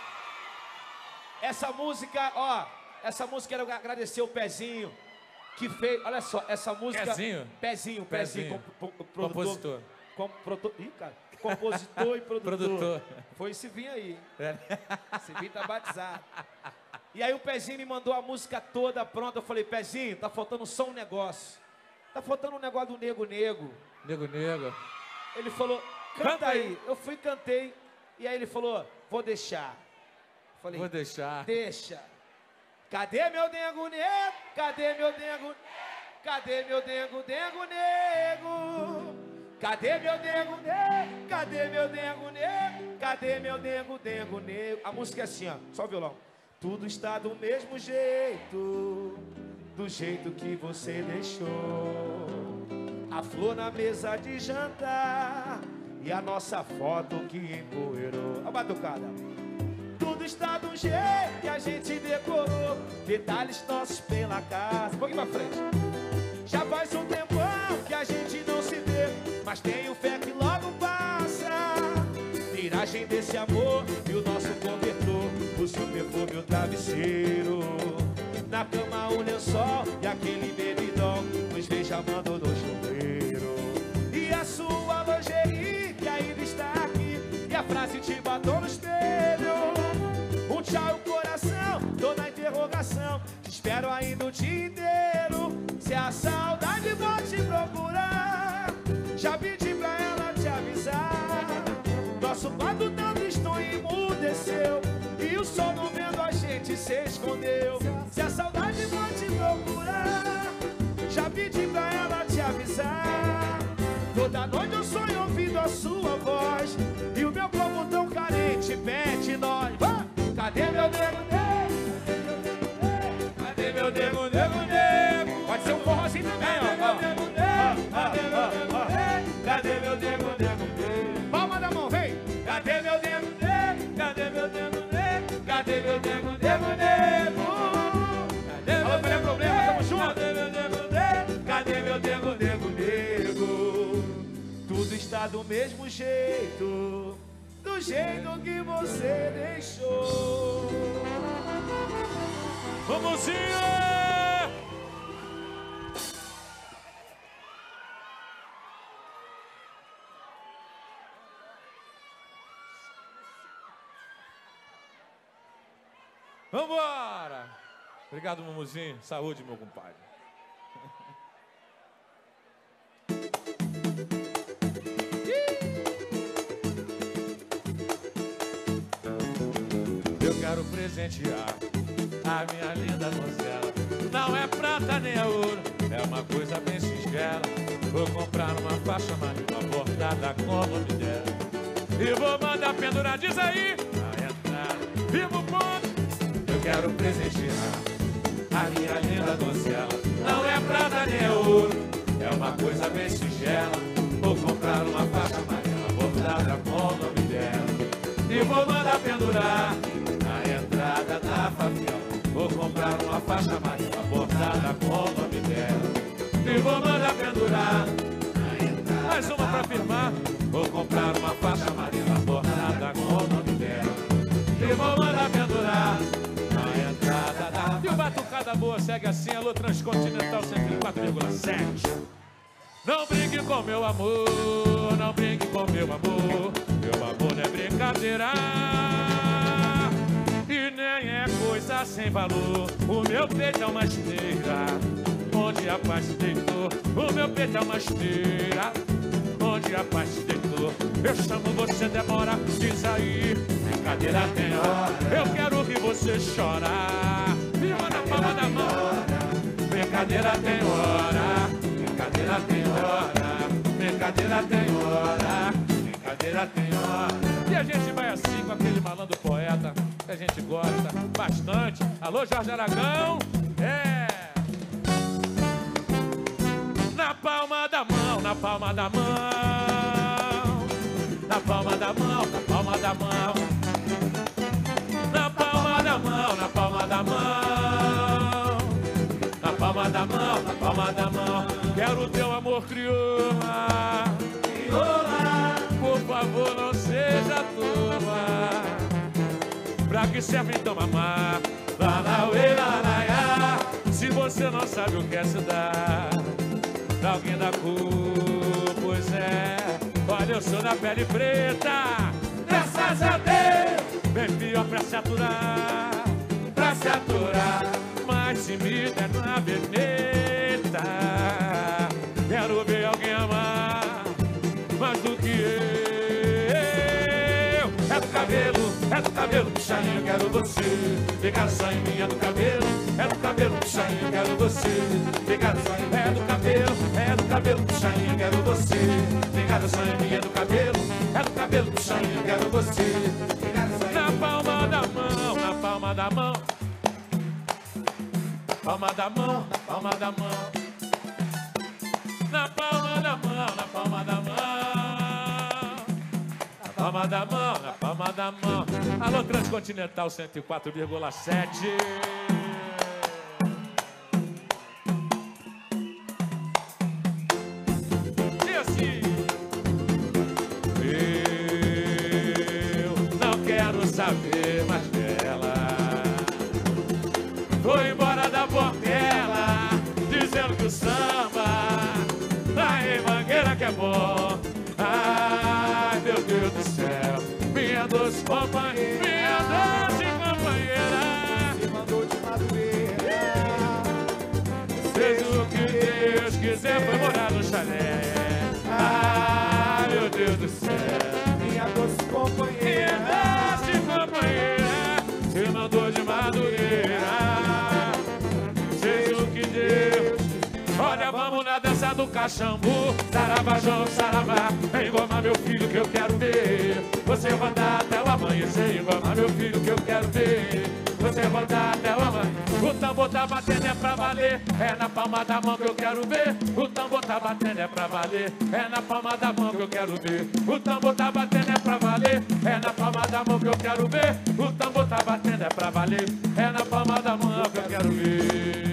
Essa música, ó, essa música eu quero agradecer o Pezinho, que fez, olha só, essa música... Pezinho? Pezinho, Pezinho. Compositor. Ih, cara. Compositor e produtor. Produtor. Foi esse vinho aí. Esse vinho tá batizado. E aí o Pezinho me mandou a música toda pronta. Eu falei, Pezinho, tá faltando só um negócio. Tá faltando um negócio do Nego Nego. Nego Nego. Ele falou, canta aí. Eu fui, cantei. E aí ele falou, vou deixar. Eu falei, vou deixar. Deixa. Cadê meu Nego Nego? Cadê meu Nego Nego? Cadê meu Nego Nego? Cadê meu dengo negro? Cadê meu dengo negro? Cadê meu dengo negro? A música é assim, ó, só o violão. Tudo está do mesmo jeito, do jeito que você deixou. A flor na mesa de jantar e a nossa foto que empoeirou. A batucada. Tudo está do jeito que a gente decorou, detalhes nossos pela casa. Um pouquinho pra frente. Já faz um tempão que a gente não se vê, mas tenho fé que logo passa. Miragem desse amor e o nosso cobertor, o seu perfume e o travesseiro. Na cama o lençol e aquele bebidão, nos beijamando no chuveiro. E a sua lingerie que ainda está aqui, e a frase de batom no espelho. Um tchau e coração, tô na interrogação, te espero ainda o dia inteiro. Se a saudade vai te procurar, já pedi pra ela te avisar. Nosso quarto tão tristonho emudeceu, e o sol não vendo a gente se escondeu. Se a saudade for te procurar, já pedi pra ela te avisar. Toda noite eu sonho ouvindo a sua voz, e o meu corpo tão carente pede nós. Cadê meu nego nego? Cadê meu nego nego nego? Pode ser um forró assim também, ó. Cadê meu nego? Cadê meu dengo, dengo, dengo? Palma da mão, vem! Cadê meu dengo, dengo? Cadê meu dengo, dengo? Cadê meu dengo, dengo, dengo? Alô, qual é o problema? Tamo junto? Cadê meu dengo, dengo? Cadê meu dengo, dengo, dengo? Tudo está do mesmo jeito, do jeito que você deixou. Vamos ir! Vambora! Obrigado, Mumuzinho. Saúde, meu compadre. Eu quero presentear a minha linda donzela. Não é prata nem é ouro, é uma coisa bem singela. Vou comprar uma faixa marinha bordada com o nome dela, e vou mandar pendurar, diz aí, na entrada. Vivo ponto. Quero presentear a minha linda donzela. Não é prata nem é ouro, é uma coisa bem singela. Vou comprar uma faixa amarela bordada com o nome dela, e vou mandar pendurar na entrada da favela. Vou comprar uma faixa amarela bordada com o nome dela, e vou mandar pendurar na entrada. Mais uma pra firmar. Vou comprar uma faixa amarela bordada com o nome dela, e vou mandar pendurar. E o Batukada Boa segue assim, alô Transcontinental 104,7. Não brinque com meu amor, não brinque com meu amor não é brincadeira e nem é coisa sem valor. O meu peito é uma esteira, onde a paz se deitou. O meu peito é uma esteira, onde a paz se deitou. Eu chamo você, demora, diz aí, brincadeira tem hora. Eu quero ouvir você chorar, firma na palma da mão. Brincadeira tem hora, brincadeira tem hora, brincadeira tem hora, brincadeira tem hora. E a gente vai assim com aquele malandro poeta que a gente gosta bastante. Alô, Jorge Aragão, é! Na palma da mão, na palma da mão, na palma da mão, na palma da mão. Na palma da mão, na palma da mão, na palma da mão. Quero o teu amor crioula, crioula. Por favor, não seja tola. Pra que serve então amar? Lanauê, lanaiá. Se você não sabe o que é se dar, dá alguém da cor, pois é. Olha, eu sou da pele preta, graças a Deus. Bem pior pra se aturar, mas se me der na veneta, quero ver alguém amar mais do que eu. É do cabelo, É do cabelo, picharinho, quero você. Pegar só em mim, é do cabelo. É do cabelo, picharinho, quero você. Pegar só em mim, é do cabelo, picharinho, quero você. Pegar só em mim, é do cabelo, picharinho, quero você. Na palma da mão, na palma da mão. Palma da mão, na palma da mão. Na palma da mão, na palma da mão. Na palma da mão, na palma da mão. Alô, Transcontinental 104,7. E assim? Eu não quero saber mais dela. Vou embora da portela, dizendo que o samba lá em Mangueira que é bom. Ai, meu Deus do céu, minha doce companheira, minha doce companheira, me mandou de madureira. Seja o que Deus quiser, foi morar no chalé. Ai, meu Deus do céu, minha doce companheira, minha doce companheira, se mandou de madureira. Seja o que Deus. Olha, vamos na dança do cachambu, saravajão, saravá, engoma meu filho que eu quero ver. Você vai andar até o amanhecer, engoma meu filho que eu quero ver. Você vai andar até o amanhecer. O tambor tá batendo é pra valer, é na palma da mão que eu quero ver. O tambor tá batendo é pra valer, é na palma da mão que eu quero ver. O tambor tá batendo é pra valer, é na palma da mão que eu quero ver. O tambor tá batendo é pra valer, é na palma da mão que eu quero ver.